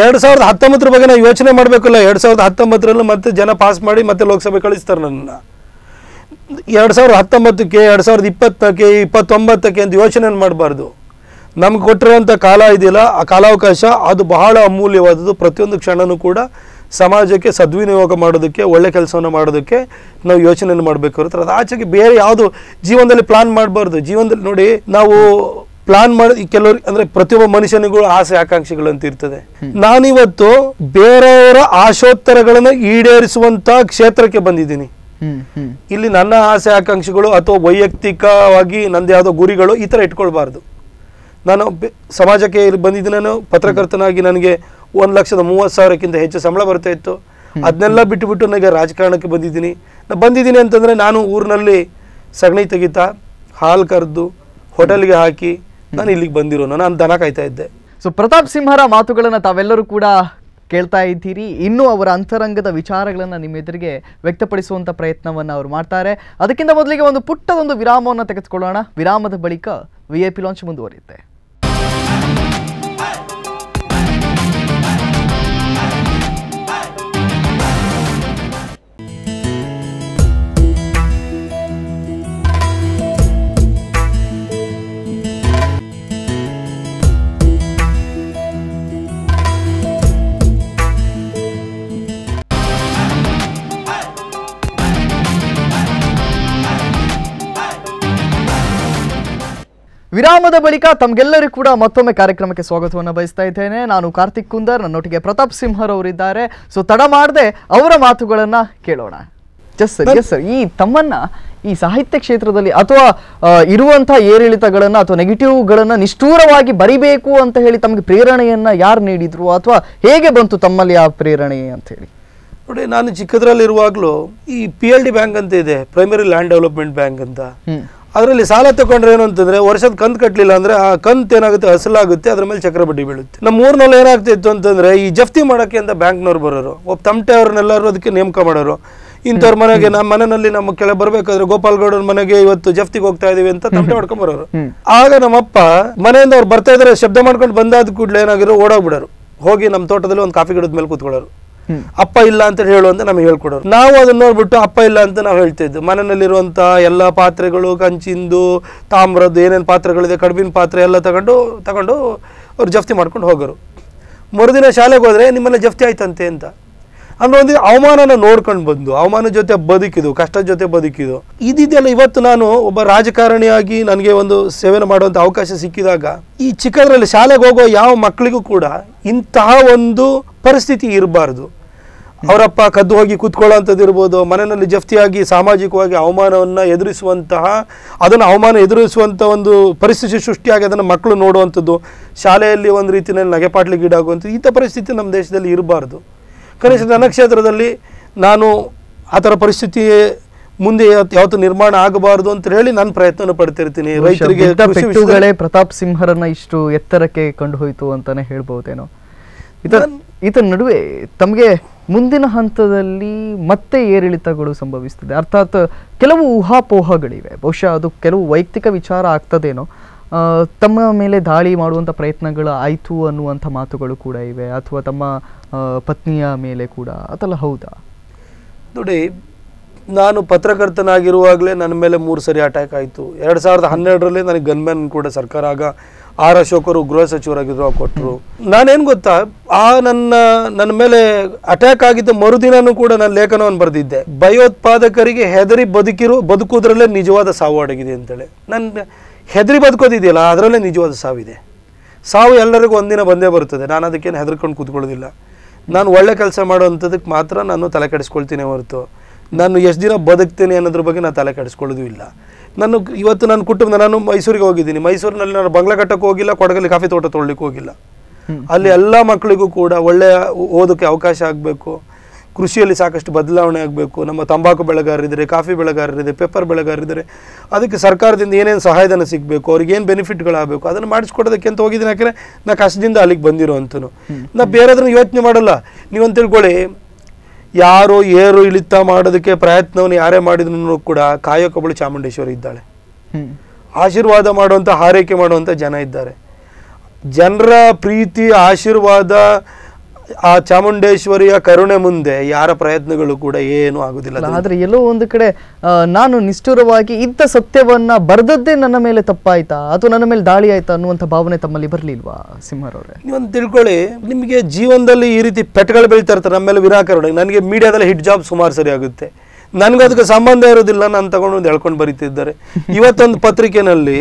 ಎರಡು ಸಾವಿರದ ಹತ್ತೊಂಬತ್ತರ ಬಗ್ಗೆ ನಾವು ಯೋಚನೆ ಮಾಡಬೇಕಲ್ಲ. ಎರಡು ಸಾವಿರದ ಹತ್ತೊಂಬತ್ತರಲ್ಲೂ ಮತ್ತೆ ಜನ ಪಾಸ್ ಮಾಡಿ ಮತ್ತೆ ಲೋಕಸಭೆ ಕಳಿಸ್ತಾರೆ ನನ್ನನ್ನು. ಎರಡು ಸಾವಿರದ ಹತ್ತೊಂಬತ್ತಕ್ಕೆ ಎರಡು ಸಾವಿರದ ಇಪ್ಪತ್ತಕ್ಕೆ ಇಪ್ಪತ್ತೊಂಬತ್ತಕ್ಕೆ ಅಂತ ಯೋಚನೆ ಮಾಡಬಾರ್ದು. ನಮ್ಗೆ ಕೊಟ್ಟಿರುವಂಥ ಕಾಲ ಇದೆಯಲ್ಲ, ಆ ಕಾಲಾವಕಾಶ ಅದು ಬಹಳ ಅಮೂಲ್ಯವಾದದ್ದು. ಪ್ರತಿಯೊಂದು ಕ್ಷಣನೂ ಕೂಡ ಸಮಾಜಕ್ಕೆ ಸದ್ವಿನಿಯೋಗ ಮಾಡೋದಕ್ಕೆ, ಒಳ್ಳೆ ಕೆಲಸವನ್ನು ಮಾಡೋದಕ್ಕೆ ನಾವು ಯೋಚನೆಯನ್ನು ಮಾಡಬೇಕು ಹೊರತು ಅದು ಆಚೆಗೆ ಬೇರೆ ಯಾವುದು ಜೀವನದಲ್ಲಿ ಪ್ಲಾನ್ ಮಾಡಬಾರ್ದು. ಜೀವನದಲ್ಲಿ ನೋಡಿ, ನಾವು ಪ್ಲಾನ್ ಮಾಡಿ ಕೆಲವರು ಅಂದರೆ ಪ್ರತಿಯೊಬ್ಬ ಮನುಷ್ಯನಿಗೂ ಆಸೆ ಆಕಾಂಕ್ಷೆಗಳಂತ ಇರ್ತದೆ. ನಾನಿವತ್ತು ಬೇರೆಯವರ ಆಶೋತ್ತರಗಳನ್ನು ಈಡೇರಿಸುವಂಥ ಕ್ಷೇತ್ರಕ್ಕೆ ಬಂದಿದ್ದೀನಿ. ಇಲ್ಲಿ ನನ್ನ ಆಸೆ ಆಕಾಂಕ್ಷೆಗಳು ಅಥವಾ ವೈಯಕ್ತಿಕವಾಗಿ ನಂದು ಯಾವುದೋ ಗುರಿಗಳು ಈ ಥರ ಇಟ್ಕೊಳ್ಬಾರ್ದು. ನಾನು ಸಮಾಜಕ್ಕೆ ಬಂದಿದ್ದು, ನಾನು ಪತ್ರಕರ್ತನಾಗಿ ನನಗೆ ಒಂದು ಲಕ್ಷದ ಮೂವತ್ತು ಸಾವಿರಕ್ಕಿಂತ ಹೆಚ್ಚು ಸಂಬಳ ಬರ್ತಾ ಇತ್ತು. ಅದನ್ನೆಲ್ಲ ಬಿಟ್ಟುಬಿಟ್ಟು ನನಗೆ ರಾಜಕಾರಣಕ್ಕೆ ಬಂದಿದ್ದೀನಿ. ನಾನು ಬಂದಿದ್ದೀನಿ ಅಂತಂದರೆ ನಾನು ಊರಿನಲ್ಲಿ ಸಗಣಿ ತೆಗಿತಾ, ಹಾಲು ಕರೆದು, ಹೋಟೆಲ್ಗೆ ಹಾಕಿ ನಾನು ಇಲ್ಲಿಗೆ ಬಂದಿರೋನು, ನಾನು ದನ ಕಾಯ್ತಾ ಇದ್ದೆ. ಸೊ ಪ್ರತಾಪ್ ಸಿಂಹರ ಮಾತುಗಳನ್ನು ತಾವೆಲ್ಲರೂ ಕೂಡ ಕೇಳ್ತಾ ಇದ್ದೀರಿ. ಇನ್ನೂ ಅವರ ಅಂತರಂಗದ ವಿಚಾರಗಳನ್ನು ನಿಮ್ಮ ಎದುರಿಗೆ ವ್ಯಕ್ತಪಡಿಸುವಂಥ ಪ್ರಯತ್ನವನ್ನು ಅವರು ಮಾಡ್ತಾರೆ. ಅದಕ್ಕಿಂತ ಮೊದಲಿಗೆ ಒಂದು ಪುಟ್ಟದೊಂದು ವಿರಾಮವನ್ನು ತೆಗೆದುಕೊಳ್ಳೋಣ. ವಿರಾಮದ ಬಳಿಕ ವಿ ಐ ಪಿ ಲಾಂಚ್ ಮುಂದುವರಿಯುತ್ತೆ. ವಿರಾಮದ ಬಳಿಕ ತಮಗೆಲ್ಲರಿಗೂ ಕೂಡ ಮತ್ತೊಮ್ಮೆ ಕಾರ್ಯಕ್ರಮಕ್ಕೆ ಸ್ವಾಗತವನ್ನು ಬಯಸ್ತಾ ಇದ್ದೇನೆ. ನಾನು ಕಾರ್ತಿಕ್ ಕುಂದರ್, ನನ್ನೊಟ್ಟಿಗೆ ಪ್ರತಾಪ್ ಸಿಂಹರ್ ಅವರಿದ್ದಾರೆ. ಸೊ ತಡ ಮಾಡದೆ ಅವರ ಮಾತುಗಳನ್ನ ಕೇಳೋಣ. ಜಸ್ ಸರ್, ಎಸ್ ಸರ್, ಈ ತಮ್ಮನ್ನ ಈ ಸಾಹಿತ್ಯ ಕ್ಷೇತ್ರದಲ್ಲಿ ಅಥವಾ ಇರುವಂತಹ ಏರಿಳಿತಗಳನ್ನ ಅಥವಾ ನೆಗೆಟಿವ್ಗಳನ್ನ ನಿಷ್ಠೂರವಾಗಿ ಬರಿಬೇಕು ಅಂತ ಹೇಳಿ ತಮಗೆ ಪ್ರೇರಣೆಯನ್ನ ಯಾರು ನೀಡಿದ್ರು ಅಥವಾ ಹೇಗೆ ಬಂತು ತಮ್ಮಲ್ಲಿ ಆ ಪ್ರೇರಣೆ ಅಂತ ಹೇಳಿ? ನೋಡಿ, ನಾನು ಚಿಕ್ಕದ್ರಲ್ಲಿರುವಾಗಲೂ ಈ ಪಿ ಎಲ್ ಡಿ ಬ್ಯಾಂಕ್ ಅಂತ ಇದೆ, ಪ್ರೈಮರಿ ಲ್ಯಾಂಡ್ ಡೆವಲಪ್ಮೆಂಟ್ ಬ್ಯಾಂಕ್ ಅಂತ, ಅದರಲ್ಲಿ ಸಾಲ ತಗೊಂಡ್ರೆ ಏನು ಅಂತಂದರೆ ವರ್ಷದ ಕಂತು ಕಟ್ಟಲಿಲ್ಲ ಅಂದರೆ ಆ ಕಂತು ಏನಾಗುತ್ತೆ, ಹಸಲಾಗುತ್ತೆ, ಅದ್ರ ಮೇಲೆ ಚಕ್ರ ಬಡ್ಡಿ ಬೀಳುತ್ತೆ. ನಮ್ಮ ಊರಿನಲ್ಲಿ ಏನಾಗ್ತಿತ್ತು ಅಂತಂದರೆ ಈ ಜಪ್ತಿ ಮಾಡೋಕ್ಕೆ ಅಂತ ಬ್ಯಾಂಕ್ನವ್ರು ಬರೋರು, ಒಬ್ಬ ತಮಟೆ ಅವ್ರನ್ನೆಲ್ಲರೂ ಅದಕ್ಕೆ ನೇಮಕ ಮಾಡೋರು. ಇಂಥವ್ರ ಮನೆಗೆ, ನಮ್ಮ ಮನೆಯಲ್ಲಿ ನಮ್ಮ ಕೆಳ ಬರಬೇಕಾದ್ರೆ ಗೋಪಾಲ್ಗೌಡರ ಮನೆಗೆ ಇವತ್ತು ಜಪ್ತಿಗೆ ಹೋಗ್ತಾ ಇದೀವಿ ಅಂತ ತಮಟೆ ಹೊಡ್ಕೊಂಡ್ ಬರೋರು. ಆಗ ನಮ್ಮಪ್ಪ ಮನೆಯಿಂದ ಅವ್ರು ಬರ್ತಾ ಇದ್ರೆ ಶಬ್ದ ಮಾಡ್ಕೊಂಡು ಬಂದಾದ ಕೂಡಲೇ ಏನಾಗಿರೋ ಓಡೋಗ್ಬಿಡೋರು, ಹೋಗಿ ನಮ್ಮ ತೋಟದಲ್ಲಿ ಒಂದು ಕಾಫಿ ಗಿಡದ ಮೇಲೆ ಕೂತ್ಕೊಳ್ಳೋರು. ಅಪ್ಪ ಇಲ್ಲ ಅಂತ ಹೇಳು ಅಂತ ನಮ್ಗೆ ಹೇಳ್ಕೊಡೋರು. ನಾವು ಅದನ್ನ ನೋಡ್ಬಿಟ್ಟು ಅಪ್ಪ ಇಲ್ಲ ಅಂತ ನಾವು ಹೇಳ್ತಿದ್ದು. ಮನೆಯಲ್ಲಿರುವಂಥ ಎಲ್ಲ ಪಾತ್ರೆಗಳು, ಕಂಚಿಂದು, ತಾಮ್ರದ್ದು ಏನೇನು ಪಾತ್ರೆಗಳಿದೆ, ಕಡುಬಿನ ಪಾತ್ರೆ ಎಲ್ಲ ತಗೊಂಡು ತಗೊಂಡು ಅವ್ರು ಜಪ್ತಿ ಮಾಡ್ಕೊಂಡು ಹೋಗೋರು. ಮರುದಿನ ಶಾಲೆಗೆ ಹೋದರೆ ನಿಮ್ಮನ್ನ ಜಪ್ತಿ ಆಯ್ತಂತೆ ಅಂತ ಅಂದ್ರೆ ಒಂದು ಅವಮಾನನ ನೋಡ್ಕೊಂಡು ಬಂದು, ಅವಮಾನ ಜೊತೆ ಬದುಕಿದ್ದು, ಕಷ್ಟದ ಜೊತೆ ಬದುಕಿದ್ದು ಇದಿದೆಯಲ್ಲ. ಇವತ್ತು ನಾನು ಒಬ್ಬ ರಾಜಕಾರಣಿಯಾಗಿ ನನಗೆ ಒಂದು ಸೇವೆಯನ್ನು ಮಾಡುವಂಥ ಅವಕಾಶ ಸಿಕ್ಕಿದಾಗ ಈ ಚಿಕ್ಕದ್ರಲ್ಲಿ ಶಾಲೆಗೆ ಹೋಗೋ ಯಾವ ಮಕ್ಕಳಿಗೂ ಕೂಡ ಇಂತಹ ಒಂದು ಪರಿಸ್ಥಿತಿ ಇರಬಾರ್ದು. ಅವರಪ್ಪ ಕದ್ದು ಹೋಗಿ ಕೂತ್ಕೊಳ್ಳುವಂತದ್ದು ಇರಬಹುದು ಮನೆಯಲ್ಲಿ ಜಫ್ತಿಯಾಗಿ ಸಾಮಾಜಿಕವಾಗಿ ಅವಮಾನವನ್ನ ಎದುರಿಸುವಂತ ಅದನ್ನ ಅವಮಾನ ಎದುರಿಸುವಂತ ಒಂದು ಪರಿಸ್ಥಿತಿ ಸೃಷ್ಟಿಯಾಗಿ ಅದನ್ನ ಮಕ್ಕಳು ನೋಡುವಂತದ್ದು ಶಾಲೆಯಲ್ಲಿ ಒಂದು ರೀತಿಯಲ್ಲಿ ನಗೆಪಾಟ್ಲಿ ಗೀಡಾಗುವಂತದ್ದು ಇಂತ ಪರಿಸ್ಥಿತಿ ನಮ್ಮ ದೇಶದಲ್ಲಿ ಇರಬಾರದು ಕನಿಷ್ಠ ನನ್ನ ಕ್ಷೇತ್ರದಲ್ಲಿ ನಾನು ಆತರ ಪರಿಸ್ಥಿತಿ ಮುಂದೆ ಯಾವತ್ತು ನಿರ್ಮಾಣ ಆಗಬಾರದು ಅಂತ ಹೇಳಿ ನಾನು ಪ್ರಯತ್ನನ ಪಡ್ತಿರ್ತೀನಿ ರೈತರಿಗೆ ಪೆಟ್ಟುಗಳೇ ಪ್ರತಾಪ್ ಸಿಂಹರನ್ನ ಇಷ್ಟು ಎತ್ತರಕ್ಕೆ ಕೊಂಡು ಹೋಯಿತು ಅಂತಾನೆ ಹೇಳಬಹುದೇನೋ ಇತ ನಡುವೆ ತಮಗೆ ಮುಂದಿನ ಹಂತದಲ್ಲಿ ಮತ್ತೆ ಏರಿಳಿತಗಳು ಸಂಭವಿಸುತ್ತದೆ ಅರ್ಥಾತ್ ಕೆಲವು ಊಹಾಪೋಹಗಳಿವೆ ಬಹುಶಃ ಅದು ಕೆಲವು ವೈಯಕ್ತಿಕ ವಿಚಾರ ಆಗ್ತದೇನೋ ತಮ್ಮ ಮೇಲೆ ದಾಳಿ ಮಾಡುವಂತ ಪ್ರಯತ್ನಗಳು ಆಯಿತು ಅನ್ನುವಂತ ಮಾತುಗಳು ಕೂಡ ಇವೆ ಅಥವಾ ತಮ್ಮ ಪತ್ನಿಯ ಮೇಲೆ ಕೂಡ ಅದಲ್ಲ ಹೌದಾ ನೋಡಿ ನಾನು ಪತ್ರಕರ್ತನಾಗಿರುವಾಗಲೇ ನನ್ನ ಮೇಲೆ ಮೂರು ಸರಿ ಅಟ್ಯಾಕ್ ಆಯಿತು ಎರಡು ಸಾವಿರದ ಹನ್ನೆರಡು ರಲ್ಲಿ ನನಗೆ ಗನ್ಮನ್ ಕೂಡ ಸರ್ಕಾರ ಆಗ ಆರ್ ಅಶೋಕರು ಗೃಹ ಸಚಿವರಾಗಿದ್ರು ಕೊಟ್ಟರು ನಾನೇನು ಗೊತ್ತಾ ಆ ನನ್ನ ನನ್ನ ಮೇಲೆ ಅಟ್ಯಾಕ್ ಆಗಿದ್ದ ಮರುದಿನನೂ ಕೂಡ ನಾನು ಲೇಖನವನ್ನು ಬರೆದಿದ್ದೆ ಭಯೋತ್ಪಾದಕರಿಗೆ ಹೆದರಿ ಬದುಕಿರು ಬದುಕುವುದರಲ್ಲೇ ನಿಜವಾದ ಸಾವು ಅಡಗಿದೆ ಅಂತೇಳಿ ನನ್ನ ಹೆದರಿ ಬದುಕೋದಿದೆಯಲ್ಲ ಅದರಲ್ಲೇ ನಿಜವಾದ ಸಾವಿದೆ ಸಾವು ಎಲ್ಲರಿಗೂ ಒಂದಿನ ಬಂದೇ ಬರುತ್ತದೆ ನಾನು ಅದಕ್ಕೇನು ಹೆದರ್ಕೊಂಡು ಕೂತ್ಕೊಳ್ಳೋದಿಲ್ಲ ನಾನು ಒಳ್ಳೆ ಕೆಲಸ ಮಾಡೋವಂಥದಕ್ಕೆ ಮಾತ್ರ ನಾನು ತಲೆ ಕೆಡಿಸ್ಕೊಳ್ತೀನಿ ಹೊರತು ನಾನು ಎಷ್ಟು ದಿನ ಬದುಕ್ತೀನಿ ಅನ್ನೋದ್ರ ಬಗ್ಗೆ ನಾನು ತಲೆ ಕೆಡಿಸ್ಕೊಳ್ಳೋದು ಇಲ್ಲ ನಾನು ಇವತ್ತು ನನ್ನ ಕುಟುಂಬ ನಾನು ಮೈಸೂರಿಗೆ ಹೋಗಿದ್ದೀನಿ ಮೈಸೂರಿನಲ್ಲಿ ನಾನು ಬಂಗ್ಲಾ ಕಟ್ಟಕ್ಕೆ ಹೋಗಿಲ್ಲ ಕೊಡಗಲ್ಲಿ ಕಾಫಿ ತೋಟ ತೊಳಲಿಕ್ಕೆ ಹೋಗಿಲ್ಲ ಅಲ್ಲಿ ಎಲ್ಲ ಮಕ್ಕಳಿಗೂ ಕೂಡ ಒಳ್ಳೆಯ ಓದೋಕ್ಕೆ ಅವಕಾಶ ಆಗಬೇಕು ಕೃಷಿಯಲ್ಲಿ ಸಾಕಷ್ಟು ಬದಲಾವಣೆ ಆಗಬೇಕು ನಮ್ಮ ತಂಬಾಕು ಬೆಳೆಗಾರರಿದ್ದಾರೆ ಕಾಫಿ ಬೆಳೆಗಾರರಿದ್ದಾರೆ ಪೇಪರ್ ಬೆಳೆಗಾರರಿದ್ದಾರೆ ಅದಕ್ಕೆ ಸರ್ಕಾರದಿಂದ ಏನೇನು ಸಹಾಯಧನ ಸಿಗಬೇಕು ಅವ್ರಿಗೆ ಏನು ಬೆನಿಫಿಟ್ಗಳಾಗಬೇಕು ಅದನ್ನು ಮಾಡಿಸ್ಕೊಡೋದಕ್ಕೆ ಅಂತ ಹೋಗಿದ್ದೀನಿ ಯಾಕಂದರೆ ನಾ ಕಷ್ಟದಿಂದ ಅಲ್ಲಿಗೆ ಬಂದಿರೋ ಅಂತನು ನಾ ಬೇರೆದನ್ನು ಯೋಚನೆ ಮಾಡಲ್ಲ ನೀವಂತ ತಿಳ್ಕೊಳ್ಳಿ ಯಾರೋ ಏರು ಇಳಿತ ಮಾಡೋದಕ್ಕೆ ಪ್ರಯತ್ನವನ್ನು ಯಾರೇ ಮಾಡಿದ್ರು ಕೂಡ ಕಾಯೋ ಕಬಳು ಚಾಮುಂಡೇಶ್ವರಿ ಇದ್ದಾಳೆ ಆಶೀರ್ವಾದ ಮಾಡುವಂಥ ಹಾರೈಕೆ ಮಾಡುವಂಥ ಜನ ಇದ್ದಾರೆ ಜನರ ಪ್ರೀತಿ ಆಶೀರ್ವಾದ ಆ ಚಾಮುಂಡೇಶ್ವರಿಯ ಕರುಣೆ ಮುಂದೆ ಯಾರ ಪ್ರಯತ್ನಗಳು ಕೂಡ ಏನು ಆಗುದಿಲ್ಲ ಆದ್ರೆ ಎಲ್ಲೋ ಒಂದು ಕಡೆ ನಾನು ನಿಷ್ಠುರವಾಗಿ ಇದ್ದ ಸತ್ಯವನ್ನ ಬರೆದದ್ದೇ ನನ್ನ ಮೇಲೆ ತಪ್ಪಾಯ್ತಾ ಅಥವಾ ನನ್ನ ಮೇಲೆ ದಾಳಿ ಆಯ್ತಾ ಅನ್ನುವಂಥ ಭಾವನೆ ತಮ್ಮಲ್ಲಿ ಬರಲಿಲ್ವಾ ಸಿಂಹರವ್ರೆ ನೀವೊಂದು ತಿಳ್ಕೊಳ್ಳಿ ನಿಮಗೆ ಜೀವನದಲ್ಲಿ ಈ ರೀತಿ ಪೆಟ್ಗಳು ಬೆಳೀತಾ ಇರ್ತಾರೆ ನಮ್ಮ ಮೇಲೆ ವಿನಾಕಾರಣ ನನಗೆ ಮೀಡಿಯಾದಲ್ಲಿ ಹಿಟ್ ಜಾಬ್ ಸುಮಾರು ಸರಿ ಆಗುತ್ತೆ ನನಗೂ ಅದಕ್ಕೆ ಸಂಬಂಧ ಇರೋದಿಲ್ಲ ನಾನು ತಗೊಂಡು ಒಂದು ಎಳ್ಕೊಂಡು ಬರೀತಿದ್ದಾರೆ ಇವತ್ತೊಂದು ಪತ್ರಿಕೆನಲ್ಲಿ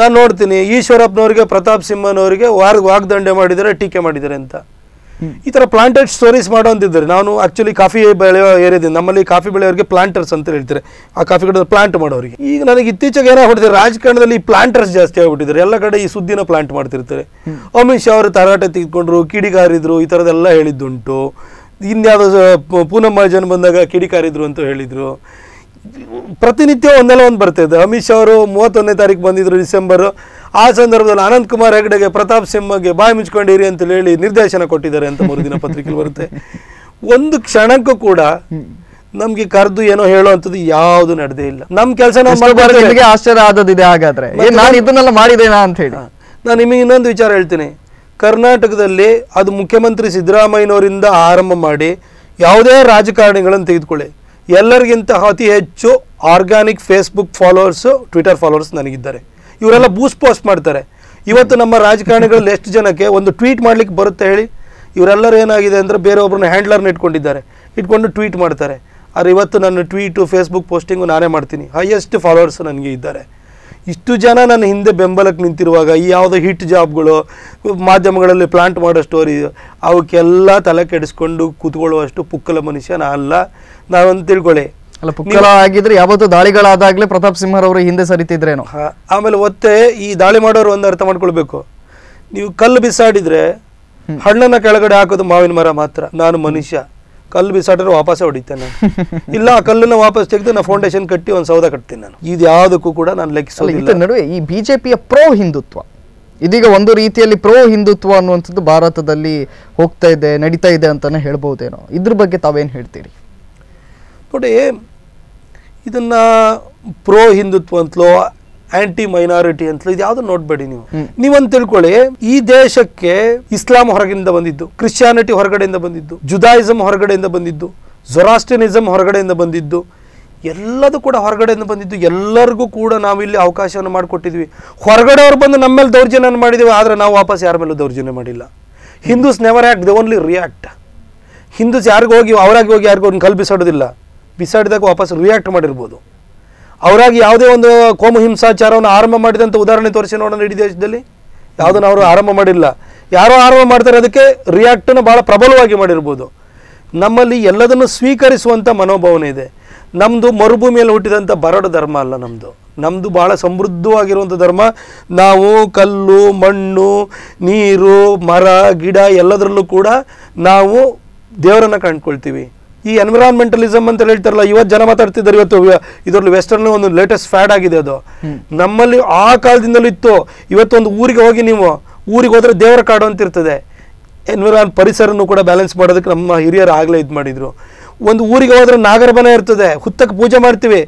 ನಾನು ನೋಡ್ತೀನಿ ಈಶ್ವರಪ್ಪನವ್ರಿಗೆ ಪ್ರತಾಪ್ ಸಿಂಹನವರಿಗೆ ವಾರ್ ವಾಗ್ದಂಡೆ ಮಾಡಿದರೆ ಟೀಕೆ ಮಾಡಿದ್ದಾರೆ ಅಂತ ಈ ತರ ಪ್ಲಾಂಟೆಡ್ ಸ್ಟೋರೀಸ್ ಮಾಡೋಂತಿದ್ದಾರೆ ನಾನು ಆಕ್ಚುಲಿ ಕಾಫಿ ಬೆಳೆಯೋ ಏರಿಯಾದಿಂದ ನಮ್ಮಲ್ಲಿ ಕಾಫಿ ಬೆಳೆಯೋರಿಗೆ ಪ್ಲಾಂಟರ್ಸ್ ಅಂತ ಹೇಳ್ತಾರೆ ಆ ಕಾಫಿ ಗಿಡದ ಪ್ಲಾಂಟ್ ಮಾಡೋರಿಗೆ ಈಗ ನನಗೆ ಇತ್ತೀಚೆಗೆ ಏನಾಗ್ಬಿಟ್ಟಿದ್ದಾರೆ ರಾಜಕಾರಣದಲ್ಲಿ ಈ ಪ್ಲಾಂಟರ್ಸ್ ಜಾಸ್ತಿ ಆಗ್ಬಿಟ್ಟಿದ್ದಾರೆ ಎಲ್ಲ ಕಡೆ ಈ ಸುದ್ದಿನ ಪ್ಲಾಂಟ್ ಮಾಡ್ತಿರ್ತಾರೆ ಅಮಿತ್ ಶಾ ಅವರು ತರಾಟೆ ತೆಗೆದುಕೊಂಡ್ರು ಕಿಡಿಗಾರಿದ್ರು ಈ ಥರದ್ದೆಲ್ಲ ಹೇಳಿದ್ದುಂಟು ಇನ್ಯಾವುದೋ ಪೂನಂ ಮಹಾಜನ್ ಬಂದಾಗ ಕಿಡಿಕಾರಿದ್ರು ಅಂತ ಹೇಳಿದರು ಪ್ರತಿನಿತ್ಯ ಒಂದಲ್ಲ ಒಂದು ಬರ್ತಾಯಿದೆ ಅಮಿತ್ ಶಾ ಅವರು ಮೂವತ್ತೊಂದನೇ ತಾರೀಕು ಬಂದಿದ್ರು ಡಿಸೆಂಬರು ಆ ಸಂದರ್ಭದಲ್ಲಿ ಅನಂತ್ ಕುಮಾರ್ ಹೆಗಡೆಗೆ ಪ್ರತಾಪ್ ಸಿಂಹಗೆ ಬಾಯಿ ಮುಚ್ಕೊಂಡಿರಿ ಅಂತ ಹೇಳಿ ನಿರ್ದೇಶನ ಕೊಟ್ಟಿದ್ದಾರೆ ಅಂತ ಮೂರು ದಿನ ಪತ್ರಿಕೆಯಲ್ಲಿ ಬರುತ್ತೆ ಒಂದು ಕ್ಷಣಕ್ಕೂ ಕೂಡ ನಮ್ಗೆ ಕರೆದು ಏನೋ ಹೇಳುವಂಥದ್ದು ಯಾವುದು ನಡೆದೇ ಇಲ್ಲ ನಮ್ಮ ಕೆಲಸ ಆಶ್ಚರ್ಯ ಆದದಿದೆ ಹಾಗಾದ್ರೆ ನಾನು ಇದನ್ನೆಲ್ಲ ಮಾಡಿದೇನಾ ಅಂತ ಹೇಳಿ ನಾನು ನಿಮಗೆ ಇನ್ನೊಂದು ವಿಚಾರ ಹೇಳ್ತೀನಿ ಕರ್ನಾಟಕದಲ್ಲಿ ಅದು ಮುಖ್ಯಮಂತ್ರಿ ಸಿದ್ದರಾಮಯ್ಯನವರಿಂದ ಆರಂಭ ಮಾಡಿ ಯಾವುದೇ ರಾಜಕಾರಣಿಗಳನ್ನು ತೆಗೆದುಕೊಳ್ಳಿ ಎಲ್ಲರಿಗಿಂತ ಅತಿ ಹೆಚ್ಚು organic Facebook followers Twitter followers ನನಗಿದ್ದಾರೆ ಇವರೆಲ್ಲ ಬೂಸ್ಟ್ ಪೋಸ್ಟ್ ಮಾಡ್ತಾರೆ ಇವತ್ತು ನಮ್ಮ ರಾಜಕಾರಣಿಗಳಲ್ಲಿ ಎಷ್ಟು ಜನಕ್ಕೆ ಒಂದು ಟ್ವೀಟ್ ಮಾಡ್ಲಿಕ್ಕೆ ಬರುತ್ತೆ ಹೇಳಿ ಇವರೆಲ್ಲರೂ ಏನಾಗಿದೆ ಅಂದರೆ ಬೇರೆ ಒಬ್ಬರನ್ನ ಹ್ಯಾಂಡ್ಲರ್ನ ಇಟ್ಕೊಂಡಿದ್ದಾರೆ ಇಟ್ಕೊಂಡು ಟ್ವೀಟ್ ಮಾಡ್ತಾರೆ ಆದರೆ ಇವತ್ತು ನನ್ನ ಟ್ವೀಟು ಫೇಸ್ಬುಕ್ ಪೋಸ್ಟಿಂಗು ನಾನೇ ಮಾಡ್ತೀನಿ ಹೈಯೆಸ್ಟ್ ಫಾಲೋವರ್ಸ್ ನನಗೆ ಇದ್ದಾರೆ ಇಷ್ಟು ಜನ ನನ್ನ ಹಿಂದೆ ಬೆಂಬಲಕ್ಕೆ ನಿಂತಿರುವಾಗ ಈ ಯಾವುದೋ ಹಿಟ್ ಜಾಬ್ಗಳು ಮಾಧ್ಯಮಗಳಲ್ಲಿ ಪ್ಲಾಂಟ್ ಮಾಡೋ ಸ್ಟೋರಿ ಅವಕ್ಕೆಲ್ಲ ತಲೆ ಕೆಡಿಸ್ಕೊಂಡು ಕೂತ್ಕೊಳ್ಳುವಷ್ಟು ಪುಕ್ಕಲ ಮನುಷ್ಯನ ಅಲ್ಲ ನಾವಂತ ತಿಳ್ಕೊಳ್ಳಿ ಅಲ್ಲ ಪುಕ್ಕಲ ಆಗಿದ್ರೆ ಯಾವತ್ತೂ ದಾಳಿಗಳಾದಾಗಲೇ ಪ್ರತಾಪ್ ಸಿಂಹರವರು ಹಿಂದೆ ಸರಿತಿದ್ರೇನೋ ಆಮೇಲೆ ಒತ್ತೆ ಈ ದಾಳಿ ಮಾಡೋರು ಒಂದು ಅರ್ಥ ಮಾಡ್ಕೊಳ್ಬೇಕು ನೀವು ಕಲ್ಲು ಬಿಸಾಡಿದರೆ ಹಣ್ಣನ್ನು ಕೆಳಗಡೆ ಹಾಕೋದು ಮಾವಿನ ಮರ ಮಾತ್ರ ನಾನು ಮನುಷ್ಯ ಕಲ್ಲು ಬಿಸಾಡಿದ್ರೆ ವಾಪಸ್ಸೇ ಹೊಡಿತೇನೆ ಇಲ್ಲ ಆ ಕಲ್ಲನ್ನು ವಾಪಸ್ ತೆಗೆದು ನಾನು ಫೌಂಡೇಶನ್ ಕಟ್ಟಿ ಒಂದು ಸೌಧ ಕಟ್ತೀನಿ ನಾನು ಇದು ಯಾವುದಕ್ಕೂ ಕೂಡ ನಾನು ಲೆಕ್ಕಿಸೋದಿಲ್ಲ ನಡುವೆ ಈ ಬಿಜೆಪಿಯ ಪ್ರೋ ಹಿಂದುತ್ವ ಇದೀಗ ಒಂದು ರೀತಿಯಲ್ಲಿ ಪ್ರೋ ಹಿಂದುತ್ವ ಅನ್ನುವಂಥದ್ದು ಭಾರತದಲ್ಲಿ ಹೋಗ್ತಾ ಇದೆ ನಡೀತಾ ಇದೆ ಅಂತಾನೆ ಹೇಳ್ಬಹುದೇನೋ ಇದ್ರ ಬಗ್ಗೆ ತಾವೇನು ಹೇಳ್ತೀರಿ ನೋಡಿ ಇದನ್ನ ಪ್ರೋ ಹಿಂದುತ್ವ ಅಂತಲೋ ಆಂಟಿ ಮೈನಾರಿಟಿ ಅಂತಲೋ ಇದು ಯಾವ್ದು ನೋಡ್ಬೇಡಿ ನೀವು ನೀವಂತ ತಿಳ್ಕೊಳ್ಳಿ ಈ ದೇಶಕ್ಕೆ ಇಸ್ಲಾಂ ಹೊರಗಿಂದ ಬಂದಿದ್ದು ಕ್ರಿಶ್ಚಿಯಾನಿಟಿ ಹೊರಗಡೆಯಿಂದ ಬಂದಿದ್ದು ಜುದಾಯಿಸಮ್ ಹೊರಗಡೆಯಿಂದ ಬಂದಿದ್ದು ಜೊರಾಸ್ಟಿನಿಸಮ್ ಹೊರಗಡೆಯಿಂದ ಬಂದಿದ್ದು ಎಲ್ಲದೂ ಕೂಡ ಹೊರಗಡೆಯಿಂದ ಬಂದಿದ್ದು ಎಲ್ಲರಿಗೂ ಕೂಡ ನಾವು ಇಲ್ಲಿ ಅವಕಾಶವನ್ನು ಮಾಡಿಕೊಟ್ಟಿದ್ವಿ ಹೊರಗಡೆಯವ್ರು ಬಂದು ನಮ್ಮ ಮೇಲೆ ದೌರ್ಜನ್ಯ ಮಾಡಿದ್ದೀವಿ ಆದರೆ ನಾವು ವಾಪಸ್ ಯಾರ ಮೇಲೂ ದೌರ್ಜನ್ಯ ಮಾಡಿಲ್ಲ Hindus never act they only react Hindus ಯಾರಿಗೂ ಹೋಗಿ ಅವರಾಗಿ ಹೋಗಿ ಯಾರಿಗೂ ಅವ್ರನ್ನ ಕಲ್ ಬಿಸಾಡೋದಿಲ್ಲ ಬಿಸಾಡಿದಾಗ ವಾಪಸ್ ರಿಯಾಕ್ಟ್ ಮಾಡಿರ್ಬೋದು ಅವರಾಗಿ ಯಾವುದೇ ಒಂದು ಕೋಮು ಹಿಂಸಾಚಾರವನ್ನು ಆರಂಭ ಮಾಡಿದಂಥ ಉದಾಹರಣೆ ತೋರಿಸಿ ನೋಡೋಣ ಇಡೀ ದೇಶದಲ್ಲಿ ಯಾವುದನ್ನು ಅವರು ಆರಂಭ ಮಾಡಿಲ್ಲ ಯಾರೋ ಆರಂಭ ಮಾಡ್ತಾರೆ ಅದಕ್ಕೆ ರಿಯಾಕ್ಟನ್ನು ಭಾಳ ಪ್ರಬಲವಾಗಿ ಮಾಡಿರ್ಬೋದು ನಮ್ಮಲ್ಲಿ ಎಲ್ಲದನ್ನು ಸ್ವೀಕರಿಸುವಂತ ಮನೋಭಾವನೆ ಇದೆ. ನಮ್ಮದು ಮರುಭೂಮಿಯಲ್ಲಿ ಹುಟ್ಟಿದಂತ ಬರಡು ಧರ್ಮ ಅಲ್ಲ ನಮ್ಮದು. ನಮ್ಮದು ಬಹಳ ಸಮೃದ್ಧವಾಗಿರುವಂತ ಧರ್ಮ. ನಾವು ಕಲ್ಲು, ಮಣ್ಣು, ನೀರು, ಮರ, ಗಿಡ ಎಲ್ಲದರಲ್ಲೂ ಕೂಡ ನಾವು ದೇವರನ್ನ ಕಾಣ್ಕೊಳ್ತೀವಿ. ಈ ಎನ್ವಿರಾನ್ಮೆಂಟಲಿಸಮ್ ಅಂತ ಹೇಳ್ತಾರಲ್ಲ, ಇವತ್ತು ಜನ ಮಾತಾಡ್ತಿದ್ದಾರೆ, ಇವತ್ತು ಇದರಲ್ಲಿ ವೆಸ್ಟರ್ನ್ ಒಂದು ಲೇಟೆಸ್ಟ್ ಫ್ಯಾಡ್ ಆಗಿದೆ ಅದು. ನಮ್ಮಲ್ಲಿ ಆ ಕಾಲದಿಂದಲೂ ಇತ್ತು. ಇವತ್ತೊಂದು ಊರಿಗೆ ಹೋಗಿ, ನೀವು ಊರಿಗೆ ಹೋದರೆ ದೇವರ ಕಾಡು ಅಂತ ಇರ್ತದೆ. ಎನ್ವಿರಾನ್ ಪರಿಸರನ್ನು ಕೂಡ ಬ್ಯಾಲೆನ್ಸ್ ಮಾಡೋದಕ್ಕೆ ನಮ್ಮ ಹಿರಿಯರು ಆಗಲೇ ಇದು ಮಾಡಿದ್ರು. ಒಂದು ಊರಿಗೆ ಹೋದರೆ ನಾಗರಬನ ಇರ್ತದೆ, ಹುತ್ತಕ್ಕೆ ಪೂಜೆ ಮಾಡ್ತೀವಿ.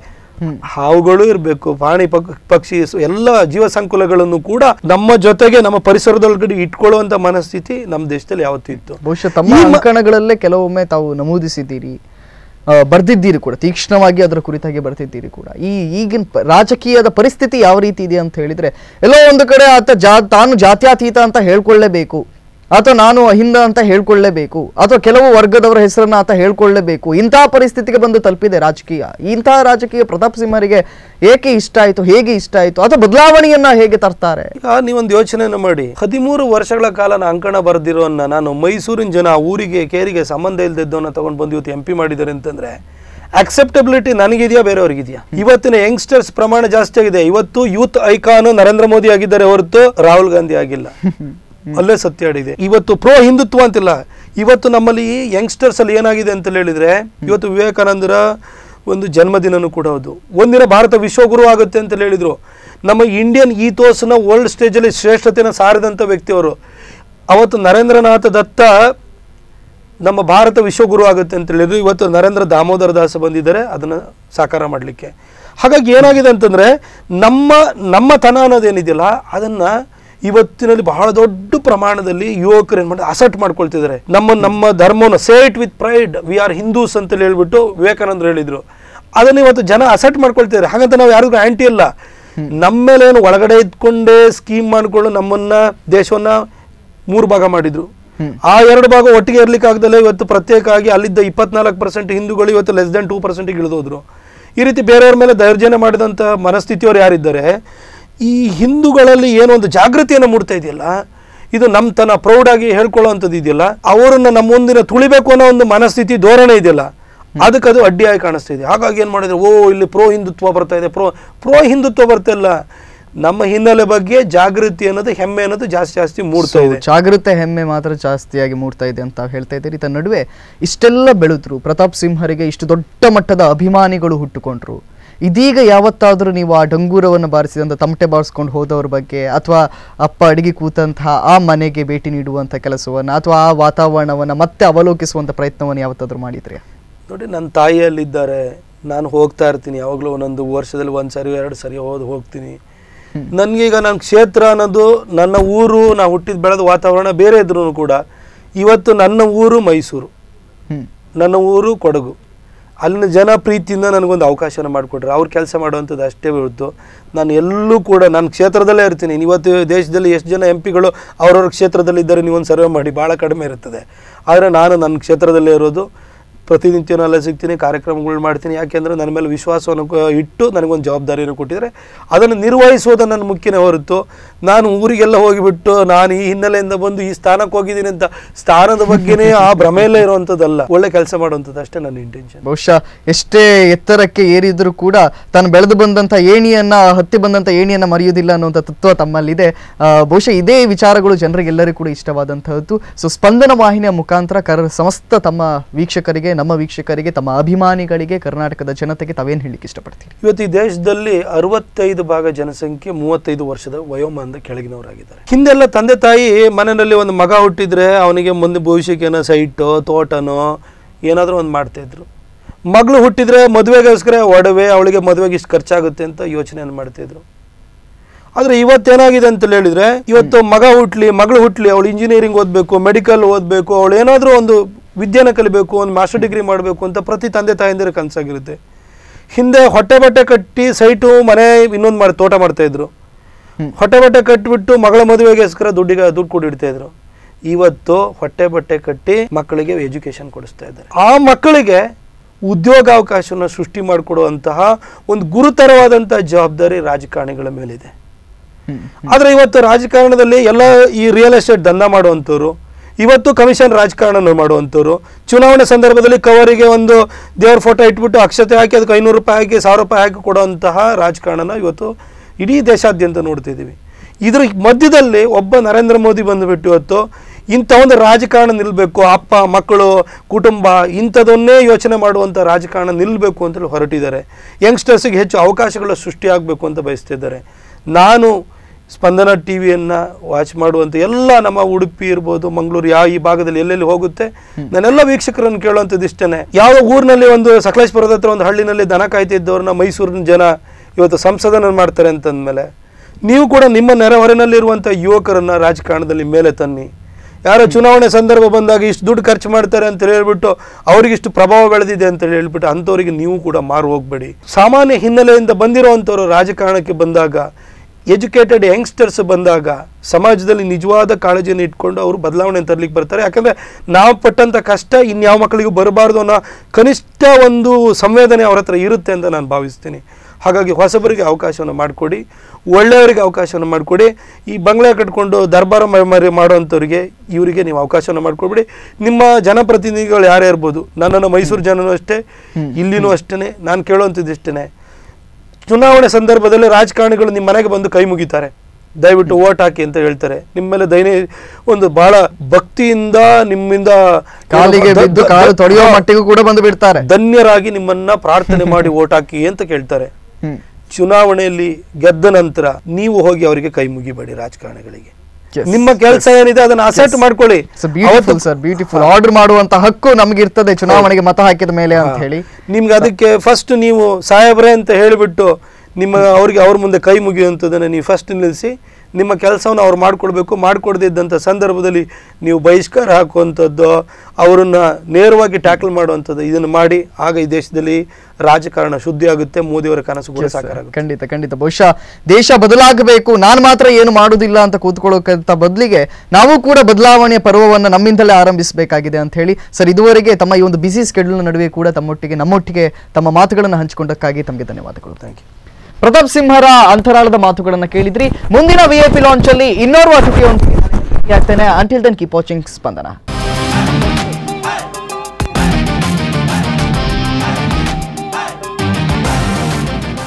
ಹಾವುಗಳು ಇರಬೇಕು, ಪ್ರಾಣಿ ಪಕ್ಷಿ ಎಲ್ಲ ಜೀವ ಸಂಕುಲಗಳನ್ನು ಕೂಡ ನಮ್ಮ ಜೊತೆಗೆ ನಮ್ಮ ಪರಿಸರದೊಳಗಡೆ ಇಟ್ಕೊಳ್ಳುವಂತ ಮನಸ್ಥಿತಿ ನಮ್ಮ ದೇಶದಲ್ಲಿ ಯಾವತ್ತೂ ಇತ್ತು. ಬಹುಶಃ ತಮ್ಮ ಅಂಕಣಗಳಲ್ಲೇ ಕೆಲವೊಮ್ಮೆ ತಾವು ನಮೂದಿಸಿದ್ದೀರಿ, ಬರ್ದಿದ್ದೀರಿ ಕೂಡ, ತೀಕ್ಷ್ಣವಾಗಿ ಅದರ ಕುರಿತಾಗಿ ಬರ್ತಿದ್ದೀರಿ ಕೂಡ. ಈ ಈಗಿನ ರಾಜಕೀಯದ ಪರಿಸ್ಥಿತಿ ಯಾವ ರೀತಿ ಇದೆ ಅಂತ ಹೇಳಿದ್ರೆ, ಎಲ್ಲೋ ಒಂದು ಕಡೆ ಆತ ಜಾ ತಾನು ಜಾತ್ಯಾತೀತ ಅಂತ ಹೇಳ್ಕೊಳ್ಳೇಬೇಕು, ಅಥವಾ ನಾನು ಅಹಿಂದ ಅಂತ ಹೇಳ್ಕೊಳ್ಳೇಬೇಕು, ಅಥವಾ ಕೆಲವು ವರ್ಗದವರ ಹೆಸರನ್ನ ಆತ ಹೇಳ್ಕೊಳ್ಳೇಬೇಕು. ಇಂತಹ ಪರಿಸ್ಥಿತಿಗೆ ಬಂದು ತಲುಪಿದೆ ರಾಜಕೀಯ. ಇಂತಹ ರಾಜಕೀಯ ಪ್ರತಾಪ್ ಸಿಂಹರಿಗೆ ಏಕೆ ಇಷ್ಟ ಆಯಿತು, ಹೇಗೆ ಇಷ್ಟ ಆಯಿತು, ಅಥವಾ ಬದಲಾವಣೆಯನ್ನ ಹೇಗೆ ತರ್ತಾರೆ? ಈಗ ನೀವೊಂದು ಯೋಚನೆಯನ್ನು ಮಾಡಿ, ಹದಿಮೂರು ವರ್ಷಗಳ ಕಾಲ ನಾನು ಅಂಕಣ ಬರೆದಿರೋನ್ನ ನಾನು ಮೈಸೂರಿನ ಜನ, ಊರಿಗೆ ಕೇರಿಗೆ ಸಂಬಂಧ ಇಲ್ದಿದ್ದವನ್ನ ತಗೊಂಡು ಬಂದು ಇವತ್ತು ಎಂ ಪಿ ಮಾಡಿದ್ದಾರೆ ಅಂತಂದ್ರೆ ಅಕ್ಸೆಪ್ಟಬಿಲಿಟಿ ನನಗಿದೆಯಾ ಬೇರೆಯವ್ರಿಗಿದೆಯಾ? ಇವತ್ತಿನ ಯಂಗ್ಸ್ಟರ್ಸ್ ಪ್ರಮಾಣ ಜಾಸ್ತಿ ಆಗಿದೆ. ಇವತ್ತು ಯೂತ್ ಐಕಾನ್ ನರೇಂದ್ರ ಮೋದಿ ಆಗಿದ್ದಾರೆ ಹೊರತು ರಾಹುಲ್ ಗಾಂಧಿ ಆಗಿಲ್ಲ. ಅಲ್ಲೇ ಸತ್ಯ ಆಡಿದೆ. ಇವತ್ತು ಪ್ರೋ ಹಿಂದುತ್ವ ಅಂತಿಲ್ಲ. ಇವತ್ತು ನಮ್ಮಲ್ಲಿ ಯಂಗ್ಸ್ಟರ್ಸ್ ಅಲ್ಲಿ ಏನಾಗಿದೆ ಅಂತ ಹೇಳಿದ್ರೆ, ಇವತ್ತು ವಿವೇಕಾನಂದರ ಒಂದು ಜನ್ಮದಿನನೂ ಕೂಡ ಹೌದು. ಒಂದಿನ ಭಾರತ ವಿಶ್ವಗುರು ಆಗುತ್ತೆ ಅಂತ ಹೇಳಿದ್ರು. ನಮ್ಮ ಇಂಡಿಯನ್ ಈಥೋಸ್ನ ವರ್ಲ್ಡ್ ಸ್ಟೇಜಲ್ಲಿ ಶ್ರೇಷ್ಠತೆಯನ್ನು ಸಾರಿದಂಥ ವ್ಯಕ್ತಿಯವರು. ಅವತ್ತು ನರೇಂದ್ರನಾಥ ದತ್ತ ನಮ್ಮ ಭಾರತ ವಿಶ್ವಗುರು ಆಗುತ್ತೆ ಅಂತ ಹೇಳಿದ್ರು. ಇವತ್ತು ನರೇಂದ್ರ ದಾಮೋದರ ದಾಸ ಬಂದಿದ್ದಾರೆ ಅದನ್ನು ಸಾಕಾರ ಮಾಡಲಿಕ್ಕೆ. ಹಾಗಾಗಿ ಏನಾಗಿದೆ ಅಂತಂದರೆ, ನಮ್ಮ ನಮ್ಮತನ ಅನ್ನೋದೇನಿದೆಯಲ್ಲ ಅದನ್ನು ಇವತ್ತಿನಲ್ಲಿ ಬಹಳ ದೊಡ್ಡ ಪ್ರಮಾಣದಲ್ಲಿ ಯುವಕರು ಏನ್ ಮಾಡಿ ಅಸೆಟ್ ಮಾಡ್ಕೊಳ್ತಿದ್ದಾರೆ. ನಮ್ಮ ನಮ್ಮ ಧರ್ಮವನ್ನು say it with pride, we are Hindus ಅಂತ ಹೇಳ್ಬಿಟ್ಟು ವಿವೇಕಾನಂದರು ಹೇಳಿದ್ರು. ಅದನ್ನ ಇವತ್ತು ಜನ ಅಸೆಟ್ ಮಾಡ್ಕೊಳ್ತಿದ್ದಾರೆ. ಹಾಗಂತ ನಾವು ಯಾರಿಗೂ ಆಂಟಿ ಇಲ್ಲ. ನಮ್ಮ ಮೇಲೆ ಏನು ಒಳಗಡೆ ಇದ್ಕೊಂಡೇ ಸ್ಕೀಮ್ ಮಾಡಿಕೊಂಡು ನಮ್ಮನ್ನ ದೇಶವನ್ನ ಮೂರು ಭಾಗ ಮಾಡಿದ್ರು. ಆ ಎರಡು ಭಾಗ ಒಟ್ಟಿಗೆ ಇರ್ಲಿಕ್ಕಾಗ್ದಲೇ ಇವತ್ತು ಪ್ರತ್ಯೇಕ ಆಗಿ ಅಲ್ಲಿದ್ದ ಇಪ್ಪತ್ನಾಲ್ಕು ಪರ್ಸೆಂಟ್ ಹಿಂದೂಗಳು ಇವತ್ತು ಲೆಸ್ ದೆನ್ ಟೂ ಪರ್ಸೆಂಟ್ಗೆ ಇಳಿದೋದ್ರು. ಈ ರೀತಿ ಬೇರೆಯವ್ರ ಮೇಲೆ ದೌರ್ಜನ್ಯ ಮಾಡಿದಂಥ ಮನಸ್ಥಿತಿಯವರು ಯಾರಿದ್ದಾರೆ, ಈ ಹಿಂದೂಗಳಲ್ಲಿ ಏನೋ ಒಂದು ಜಾಗೃತಿಯನ್ನು ಮೂಡ್ತಾ ಇದೆಯಲ್ಲ, ಇದು ನಮ್ಮ ತನ್ನ ಪ್ರೌಡಾಗಿ ಹೇಳ್ಕೊಳ್ಳೋವಂಥದ್ದು ಇದೆಯಲ್ಲ, ಅವರನ್ನು ನಮ್ಮೊಂದಿನ ತುಳಿಬೇಕು ಅನ್ನೋ ಒಂದು ಮನಸ್ಥಿತಿ ಧೋರಣೆ ಇದೆಯಲ್ಲ, ಅದಕ್ಕೆ ಅದು ಅಡ್ಡಿಯಾಗಿ ಕಾಣಿಸ್ತಾ ಇದೆ. ಹಾಗಾಗಿ ಏನು ಮಾಡಿದರೆ, ಓ ಇಲ್ಲಿ ಪ್ರೋ ಹಿಂದುತ್ವ ಬರ್ತಾ ಇದೆ, ಪ್ರೋ ಪ್ರೋ ಹಿಂದುತ್ವ ಬರ್ತಾ ಇಲ್ಲ. ನಮ್ಮ ಹಿನ್ನೆಲೆ ಬಗ್ಗೆ ಜಾಗೃತಿ ಅನ್ನೋದು, ಹೆಮ್ಮೆ ಅನ್ನೋದು ಜಾಸ್ತಿ ಜಾಸ್ತಿ ಮೂಡ್ತಾ ಇದೆ. ಜಾಗೃತಿ, ಹೆಮ್ಮೆ ಮಾತ್ರ ಜಾಸ್ತಿಯಾಗಿ ಮೂಡ್ತಾ ಇದೆ ಅಂತ ಹೇಳ್ತಾ ಇದ್ದೀರಿ. ತನ್ನ ನಡುವೆ ಇಷ್ಟೆಲ್ಲ ಬೆಳೆದ್ರು, ಪ್ರತಾಪ್ ಸಿಂಹರಿಗೆ ಇಷ್ಟು ದೊಡ್ಡ ಮಟ್ಟದ ಅಭಿಮಾನಿಗಳು ಹುಟ್ಟುಕೊಂಡ್ರು. ಇದೀಗ ಯಾವತ್ತಾದರೂ ನೀವು ಆ ಡಂಗೂರವನ್ನು ಬಾರಿಸಿದಂಥ, ತಮಟೆ ಬಾರಿಸ್ಕೊಂಡು ಹೋದವ್ರ ಬಗ್ಗೆ, ಅಥವಾ ಅಪ್ಪ ಅಡಿಗೆ ಕೂತಂತಹ ಆ ಮನೆಗೆ ಭೇಟಿ ನೀಡುವಂಥ ಕೆಲಸವನ್ನು, ಅಥವಾ ಆ ವಾತಾವರಣವನ್ನು ಮತ್ತೆ ಅವಲೋಕಿಸುವಂಥ ಪ್ರಯತ್ನವನ್ನು ಯಾವತ್ತಾದರೂ ಮಾಡಿದ್ರಿ? ನೋಡಿ, ನನ್ನ ತಾಯಿಯಲ್ಲಿದ್ದಾರೆ, ನಾನು ಹೋಗ್ತಾ ಇರ್ತೀನಿ ಯಾವಾಗಲೂ. ಒಂದೊಂದು ವರ್ಷದಲ್ಲಿ ಒಂದು ಸರಿ ಎರಡು ಸರಿ ಹೋದು ಹೋಗ್ತೀನಿ. ನನಗೀಗ ನನ್ನ ಕ್ಷೇತ್ರ ಅನ್ನೋದು, ನನ್ನ ಊರು, ನಾನು ಹುಟ್ಟಿದ ಬೆಳೆದ ವಾತಾವರಣ ಬೇರೆ ಇದ್ರೂ ಕೂಡ ಇವತ್ತು ನನ್ನ ಊರು ಮೈಸೂರು, ನನ್ನ ಊರು ಕೊಡಗು. ಅಲ್ಲಿನ ಜನ ಪ್ರೀತಿಯಿಂದ ನನಗೊಂದು ಅವಕಾಶನ ಮಾಡಿಕೊಟ್ರೆ, ಅವ್ರು ಕೆಲಸ ಮಾಡುವಂಥದ್ದು ಅಷ್ಟೇ ಹೊರತು ನಾನು ಎಲ್ಲೂ ಕೂಡ ನನ್ನ ಕ್ಷೇತ್ರದಲ್ಲೇ ಇರ್ತೀನಿ. ಇವತ್ತು ದೇಶದಲ್ಲಿ ಎಷ್ಟು ಜನ ಎಂ ಪಿಗಳು ಅವ್ರವ್ರ ಕ್ಷೇತ್ರದಲ್ಲಿದ್ದರೆ ನೀವೊಂದು ಸರ್ವೆ ಮಾಡಿ, ಭಾಳ ಕಡಿಮೆ ಇರ್ತದೆ. ಆದರೆ ನಾನು ನನ್ನ ಕ್ಷೇತ್ರದಲ್ಲೇ ಇರೋದು, ಪ್ರತಿನಿತ್ಯನಲ್ಲೇ ಸಿಗ್ತೀನಿ, ಕಾರ್ಯಕ್ರಮಗಳು ಮಾಡ್ತೀನಿ. ಯಾಕೆಂದರೆ ನನ್ನ ಮೇಲೆ ವಿಶ್ವಾಸವನ್ನು ಇಟ್ಟು ನನಗೊಂದು ಜವಾಬ್ದಾರಿಯನ್ನು ಕೊಟ್ಟಿದ್ದಾರೆ, ಅದನ್ನು ನಿರ್ವಹಿಸೋದು ನನ್ನ ಮುಖ್ಯನೇ ಹೊರತು ನಾನು ಊರಿಗೆಲ್ಲ ಹೋಗಿಬಿಟ್ಟು ನಾನು ಈ ಹಿನ್ನೆಲೆಯಿಂದ ಬಂದು ಈ ಸ್ಥಾನಕ್ಕೆ ಹೋಗಿದ್ದೀನಿ ಅಂತ ಸ್ಥಾನದ ಬಗ್ಗೆನೇ ಆ ಭ್ರಮೆಯಲ್ಲೇ ಇರುವಂಥದ್ದಲ್ಲ, ಒಳ್ಳೆ ಕೆಲಸ ಮಾಡುವಂಥದ್ದು ಅಷ್ಟೇ ನನ್ನ ಇಂಟೆನ್ಷನ್. ಬಹುಶಃ ಎಷ್ಟೇ ಎತ್ತರಕ್ಕೆ ಏರಿದ್ರೂ ಕೂಡ ತಾನು ಬೆಳೆದು ಬಂದಂಥ ಏಣಿಯನ್ನು, ಹತ್ತಿ ಬಂದಂಥ ಏಣಿಯನ್ನು ಮರೆಯೋದಿಲ್ಲ ಅನ್ನುವಂಥ ತತ್ವ ತಮ್ಮಲ್ಲಿದೆ. ಬಹುಶಃ ಇದೇ ವಿಚಾರಗಳು ಜನರಿಗೆಲ್ಲರಿಗೂ ಕೂಡ ಇಷ್ಟವಾದಂತಹದ್ದು. ಸೊ ಸ್ಪಂದನ ವಾಹಿನಿಯ ಮುಖಾಂತರ ಕರ್ ಸಮಸ್ತ ತಮ್ಮ ವೀಕ್ಷಕರಿಗೆ, ನಮ್ಮ ವೀಕ್ಷಕರಿಗೆ, ತಮ್ಮ ಅಭಿಮಾನಿಗಳಿಗೆ, ಕರ್ನಾಟಕದ ಜನತೆಗೆ ತಾವೇನು ಹೇಳಲಿಕ್ಕೆ ಇಷ್ಟಪಡ್ತೀನಿ? ಇವತ್ತು ಈ ದೇಶದಲ್ಲಿ ಅರವತ್ತೈದು ಭಾಗ ಜನಸಂಖ್ಯೆ ಮೂವತ್ತೈದು ವರ್ಷದ ವಯೋಮಾನದ ಕೆಳಗಿನವರಾಗಿದ್ದಾರೆ. ಹಿಂದೆಲ್ಲ ತಂದೆ ತಾಯಿ ಮನೆಯಲ್ಲಿ ಒಂದು ಮಗ ಹುಟ್ಟಿದ್ರೆ ಅವನಿಗೆ ಮುಂದೆ ಭವಿಷ್ಯಕ್ಕೆ ಏನೋ ಸೈಟೋ ತೋಟನೋ ಏನಾದರೂ ಒಂದು ಮಾಡ್ತಾ ಇದ್ರು. ಮಗಳು ಹುಟ್ಟಿದ್ರೆ ಮದುವೆಗೋಸ್ಕರ ಒಡವೆ, ಅವಳಿಗೆ ಮದುವೆಗೆ ಇಷ್ಟು ಖರ್ಚಾಗುತ್ತೆ ಅಂತ ಯೋಚನೆಯನ್ನು ಮಾಡ್ತಿದ್ರು. ಆದರೆ ಇವತ್ತೇನಾಗಿದೆ ಅಂತ ಹೇಳಿದ್ರೆ, ಇವತ್ತು ಮಗ ಹುಟ್ಟಲಿ ಮಗಳು ಹುಟ್ಟಲಿ ಅವಳು ಇಂಜಿನಿಯರಿಂಗ್ ಓದಬೇಕು, ಮೆಡಿಕಲ್ ಓದಬೇಕು, ಅವಳು ಏನಾದರೂ ಒಂದು ವಿದ್ಯೆನ ಕಲಿಬೇಕು, ಒಂದು ಮಾಸ್ಟರ್ ಡಿಗ್ರಿ ಮಾಡಬೇಕು ಅಂತ ಪ್ರತಿ ತಂದೆ ತಾಯಿಂದರೆ ಕನಸಾಗಿರುತ್ತೆ. ಹಿಂದೆ ಹೊಟ್ಟೆ ಬಟ್ಟೆ ಕಟ್ಟಿ ಸೈಟು ಮನೆ ಇನ್ನೊಂದು ಮಾಡಿ ತೋಟ ಮಾಡ್ತಾಯಿದ್ರು. ಹೊಟ್ಟೆ ಬಟ್ಟೆ ಕಟ್ಟಿಬಿಟ್ಟು ಮಗಳ ಮದುವೆಗೋಸ್ಕರ ದುಡ್ಡಿಗೆ ದುಡ್ಡು ಕೂಡಿಡ್ತಾಯಿದ್ರು. ಇವತ್ತು ಹೊಟ್ಟೆ ಬಟ್ಟೆ ಕಟ್ಟಿ ಮಕ್ಕಳಿಗೆ ಎಜುಕೇಷನ್ ಕೊಡಿಸ್ತಾ ಇದ್ದಾರೆ. ಆ ಮಕ್ಕಳಿಗೆ ಉದ್ಯೋಗಾವಕಾಶವನ್ನು ಸೃಷ್ಟಿ ಮಾಡಿಕೊಡುವಂತಹ ಒಂದು ಗುರುತರವಾದಂಥ ಜವಾಬ್ದಾರಿ ರಾಜಕಾರಣಿಗಳ ಮೇಲಿದೆ. ಆದರೆ ಇವತ್ತು ರಾಜಕಾರಣದಲ್ಲಿ ಎಲ್ಲ ಈ ರಿಯಲ್ ಎಸ್ಟೇಟ್ ದಂಧೆ ಮಾಡುವಂಥವ್ರು, ಇವತ್ತು ಕಮಿಷನ್ ರಾಜಕಾರಣನ ಮಾಡುವಂತವರು ಚುನಾವಣೆ ಸಂದರ್ಭದಲ್ಲಿ ಕವರಿಗೆ ಒಂದು ದೇವರ ಫೋಟೋ ಇಟ್ಬಿಟ್ಟು ಅಕ್ಷತೆ ಹಾಕಿ ಅದಕ್ಕೆ ಐನೂರು ರೂಪಾಯಿ ಹಾಕಿ ಸಾವಿರ ರೂಪಾಯಿ ಹಾಕಿ ಕೊಡುವಂತಹ ರಾಜಕಾರಣನ ಇವತ್ತು ಇಡೀ ದೇಶಾದ್ಯಂತ ನೋಡ್ತಿದ್ದೀವಿ. ಇದರ ಮಧ್ಯದಲ್ಲಿ ಒಬ್ಬ ನರೇಂದ್ರ ಮೋದಿ ಬಂದುಬಿಟ್ಟು ಇವತ್ತು ಇಂಥ ಒಂದು ರಾಜಕಾರಣ ನಿಲ್ಲಬೇಕು, ಅಪ್ಪ ಮಕ್ಕಳು ಕುಟುಂಬ ಇಂಥದನ್ನೇ ಯೋಚನೆ ಮಾಡುವಂಥ ರಾಜಕಾರಣ ನಿಲ್ಲಬೇಕು ಅಂತೇಳಿ ಹೊರಟಿದ್ದಾರೆ. ಯಂಗ್ಸ್ಟರ್ಸಿಗೆ ಹೆಚ್ಚು ಅವಕಾಶಗಳ ಸೃಷ್ಟಿಯಾಗಬೇಕು ಅಂತ ಬಯಸ್ತಿದ್ದಾರೆ. ನಾನು ಸ್ಪಂದನ ಟಿ ವಿಯನ್ನು ವಾಚ್ ಮಾಡುವಂಥ ಎಲ್ಲ ನಮ್ಮ ಉಡುಪಿ ಇರ್ಬೋದು, ಮಂಗಳೂರು ಯಾವ ಈ ಭಾಗದಲ್ಲಿ ಎಲ್ಲೆಲ್ಲಿ ಹೋಗುತ್ತೆ ನಾನೆಲ್ಲ ವೀಕ್ಷಕರನ್ನು ಕೇಳುವಂಥದ್ದು ಇಷ್ಟೇ. ಯಾವ ಊರಿನಲ್ಲಿ ಒಂದು ಸಕಲೇಶ್ಪುರದ ಹತ್ರ ಒಂದು ಹಳ್ಳಿನಲ್ಲಿ ದನ ಕಾಯ್ತಿದ್ದವ್ರನ್ನ ಮೈಸೂರಿನ ಜನ ಇವತ್ತು ಸಂಸದನ ಮಾಡ್ತಾರೆ ಅಂತಂದಮೇಲೆ ನೀವು ಕೂಡ ನಿಮ್ಮ ನೆರೆಹೊರೆಯಲ್ಲಿರುವಂಥ ಯುವಕರನ್ನು ರಾಜಕಾರಣದಲ್ಲಿ ಮೇಲೆ ತನ್ನಿ. ಯಾರೋ ಚುನಾವಣೆ ಸಂದರ್ಭ ಬಂದಾಗ ಇಷ್ಟು ದುಡ್ಡು ಖರ್ಚು ಮಾಡ್ತಾರೆ ಅಂತ ಹೇಳ್ಬಿಟ್ಟು ಅವ್ರಿಗಿಷ್ಟು ಪ್ರಭಾವ ಬೆಳೆದಿದೆ ಅಂತ ಹೇಳ್ಬಿಟ್ಟು ಅಂಥವ್ರಿಗೆ ನೀವು ಕೂಡ ಮಾರು ಹೋಗಬೇಡಿ. ಸಾಮಾನ್ಯ ಹಿನ್ನೆಲೆಯಿಂದ ಬಂದಿರೋವಂಥವ್ರು ರಾಜಕಾರಣಕ್ಕೆ ಬಂದಾಗ, ಎಜುಕೇಟೆಡ್ ಯಂಗ್ಸ್ಟರ್ಸ್ ಬಂದಾಗ ಸಮಾಜದಲ್ಲಿ ನಿಜವಾದ ಕಾಳಜಿಯನ್ನು ಇಟ್ಕೊಂಡು ಅವರು ಬದಲಾವಣೆ ತರಲಿಕ್ಕೆ ಬರ್ತಾರೆ. ಯಾಕಂದರೆ ನಾವು ಪಟ್ಟಂಥ ಕಷ್ಟ ಇನ್ಯಾವ ಮಕ್ಕಳಿಗೂ ಬರಬಾರ್ದು ಅನ್ನೋ ಕನಿಷ್ಠ ಒಂದು ಸಂವೇದನೆ ಅವ್ರ ಹತ್ರ ಇರುತ್ತೆ ಅಂತ ನಾನು ಭಾವಿಸ್ತೀನಿ. ಹಾಗಾಗಿ ಹೊಸಬರಿಗೆ ಅವಕಾಶವನ್ನು ಮಾಡಿಕೊಡಿ, ಒಳ್ಳೆಯವರಿಗೆ ಅವಕಾಶವನ್ನು ಮಾಡಿಕೊಡಿ. ಈ ಬಂಗ್ಲೆ ಕಟ್ಕೊಂಡು ದರ್ಬಾರ ಮರಿ ಮಾಡೋವಂಥವ್ರಿಗೆ ಇವರಿಗೆ ನೀವು ಅವಕಾಶವನ್ನು ಮಾಡಿಕೊಡ್ಬಿಡಿ. ನಿಮ್ಮ ಜನಪ್ರತಿನಿಧಿಗಳು ಯಾರೇ ಇರ್ಬೋದು, ನನ್ನನ್ನು ಮೈಸೂರು ಜನನೂ ಅಷ್ಟೇ, ಇಲ್ಲಿನೂ ಅಷ್ಟೇ, ನಾನು ಕೇಳುವಂಥದ್ದು ಇಷ್ಟೇ. ಚುನಾವಣೆ ಸಂದರ್ಭದಲ್ಲಿ ರಾಜಕಾರಣಿಗಳು ನಿಮ್ಮ ಮನೆಗೆ ಬಂದು ಕೈ ಮುಗಿತಾರೆ, ದಯವಿಟ್ಟು ಓಟ್ ಹಾಕಿ ಅಂತ ಹೇಳ್ತಾರೆ. ನಿಮ್ಮ ಮೇಲೆ ದೈನ ಒಂದು ಬಹಳ ಭಕ್ತಿಯಿಂದ ನಿಮ್ಮಿಂದ ಕಾಲಿಗೆ ಬಿದ್ದು ಕಾಲು ತೊಳೆಯೋ ಮಟ್ಟಿಗೂ ಕೂಡ ಬಂದು ಬಿಡ್ತಾರೆ, ಧನ್ಯರಾಗಿ ನಿಮ್ಮನ್ನ ಪ್ರಾರ್ಥನೆ ಮಾಡಿ ಓಟ್ ಹಾಕಿ ಅಂತ ಕೇಳ್ತಾರೆ. ಚುನಾವಣೆಯಲ್ಲಿ ಗೆದ್ದ ನಂತರ ನೀವು ಹೋಗಿ ಅವರಿಗೆ ಕೈ ಮುಗಿಬೇಡಿ. ರಾಜಕಾರಣಿಗಳಿಗೆ ನಿಮ್ಮ ಕೆಲಸ ಏನಿದೆ ಅದನ್ನ ಅಸೆಟ್ ಮಾಡ್ಕೊಳ್ಳಿ. Beautiful sir, beautiful. ಆರ್ಡರ್ ಮಾಡುವಂತ ಹಕ್ಕು ನಮ್ಗೆ ಇರ್ತದೆ ಚುನಾವಣೆಗೆ ಮತ ಹಾಕಿದ ಮೇಲೆ ಅಂತ ಹೇಳಿ. ನಿಮ್ಗೆ ಅದಕ್ಕೆ ಫಸ್ಟ್ ನೀವು ಸಾಹೇಬ್ರೆ ಅಂತ ಹೇಳಿಬಿಟ್ಟು ನಿಮ್ಮ ಅವ್ರಿಗೆ ಅವ್ರ ಮುಂದೆ ಕೈ ಮುಗಿಯುವಂಥದ್ದನ್ನು ನೀವು ಫಸ್ಟ್ ನಿಲ್ಲಿಸಿ ನಿಮ್ಮ ಕೆಲಸವನ್ನು ಅವ್ರು ಮಾಡಿಕೊಡ್ಬೇಕು. ಮಾಡಿಕೊಡ್ದಿದ್ದಂಥ ಸಂದರ್ಭದಲ್ಲಿ ನೀವು ಬಹಿಷ್ಕಾರ ಹಾಕುವಂಥದ್ದು, ಅವರನ್ನು ನೇರವಾಗಿ ಟ್ಯಾಕಲ್ ಮಾಡುವಂಥದ್ದು, ಇದನ್ನು ಮಾಡಿ. ಆಗ ಈ ದೇಶದಲ್ಲಿ ರಾಜಕಾರಣ ಶುದ್ಧಿ ಆಗುತ್ತೆ, ಮೋದಿಯವರ ಕನಸು ಕೂಡ ಸಾಕಾರ ಆಗುತ್ತೆ. ಖಂಡಿತ ಖಂಡಿತ. ಬಹುಶಃ ದೇಶ ಬದಲಾಗಬೇಕು, ನಾನು ಮಾತ್ರ ಏನು ಮಾಡೋದಿಲ್ಲ ಅಂತ ಕೂತ್ಕೊಳ್ಳೋಕ್ಕಂಥ ಬದಲಿಗೆ ನಾವು ಕೂಡ ಬದಲಾವಣೆಯ ಪರ್ವವನ್ನು ನಮ್ಮಿಂದಲೇ ಆರಂಭಿಸಬೇಕಾಗಿದೆ ಅಂತ ಹೇಳಿ. ಸರ್, ಇದುವರೆಗೆ ತಮ್ಮ ಈ ಒಂದು ಬಿಸಿ ಸ್ಕೆಡ್ಯೂಲ್ನ ನಡುವೆ ಕೂಡ ತಮ್ಮೊಟ್ಟಿಗೆ ನಮ್ಮೊಟ್ಟಿಗೆ ತಮ್ಮ ಮಾತುಗಳನ್ನು ಹಂಚಿಕೊಂಡಕ್ಕಾಗಿ ತಮಗೆ ಧನ್ಯವಾದಗಳು. Thank you. ಪ್ರತಾಪ್ ಸಿಂಹರ ಅಂತರಾಳದ ಮಾತುಗಳನ್ನು ಕೇಳಿದ್ರಿ. ಮುಂದಿನ ವಿಐಪಿ ಲಾಂಚ್ ಅಲ್ಲಿ ಇನ್ನೋರ್ವ ಅತಿಥಿ ಆಗ್ತೇನೆ. ಅಂಟಿಲ್ ದೆನ್ ಕೀಪ್ ವಾಚಿಂಗ್ ಸ್ಪಂದನ.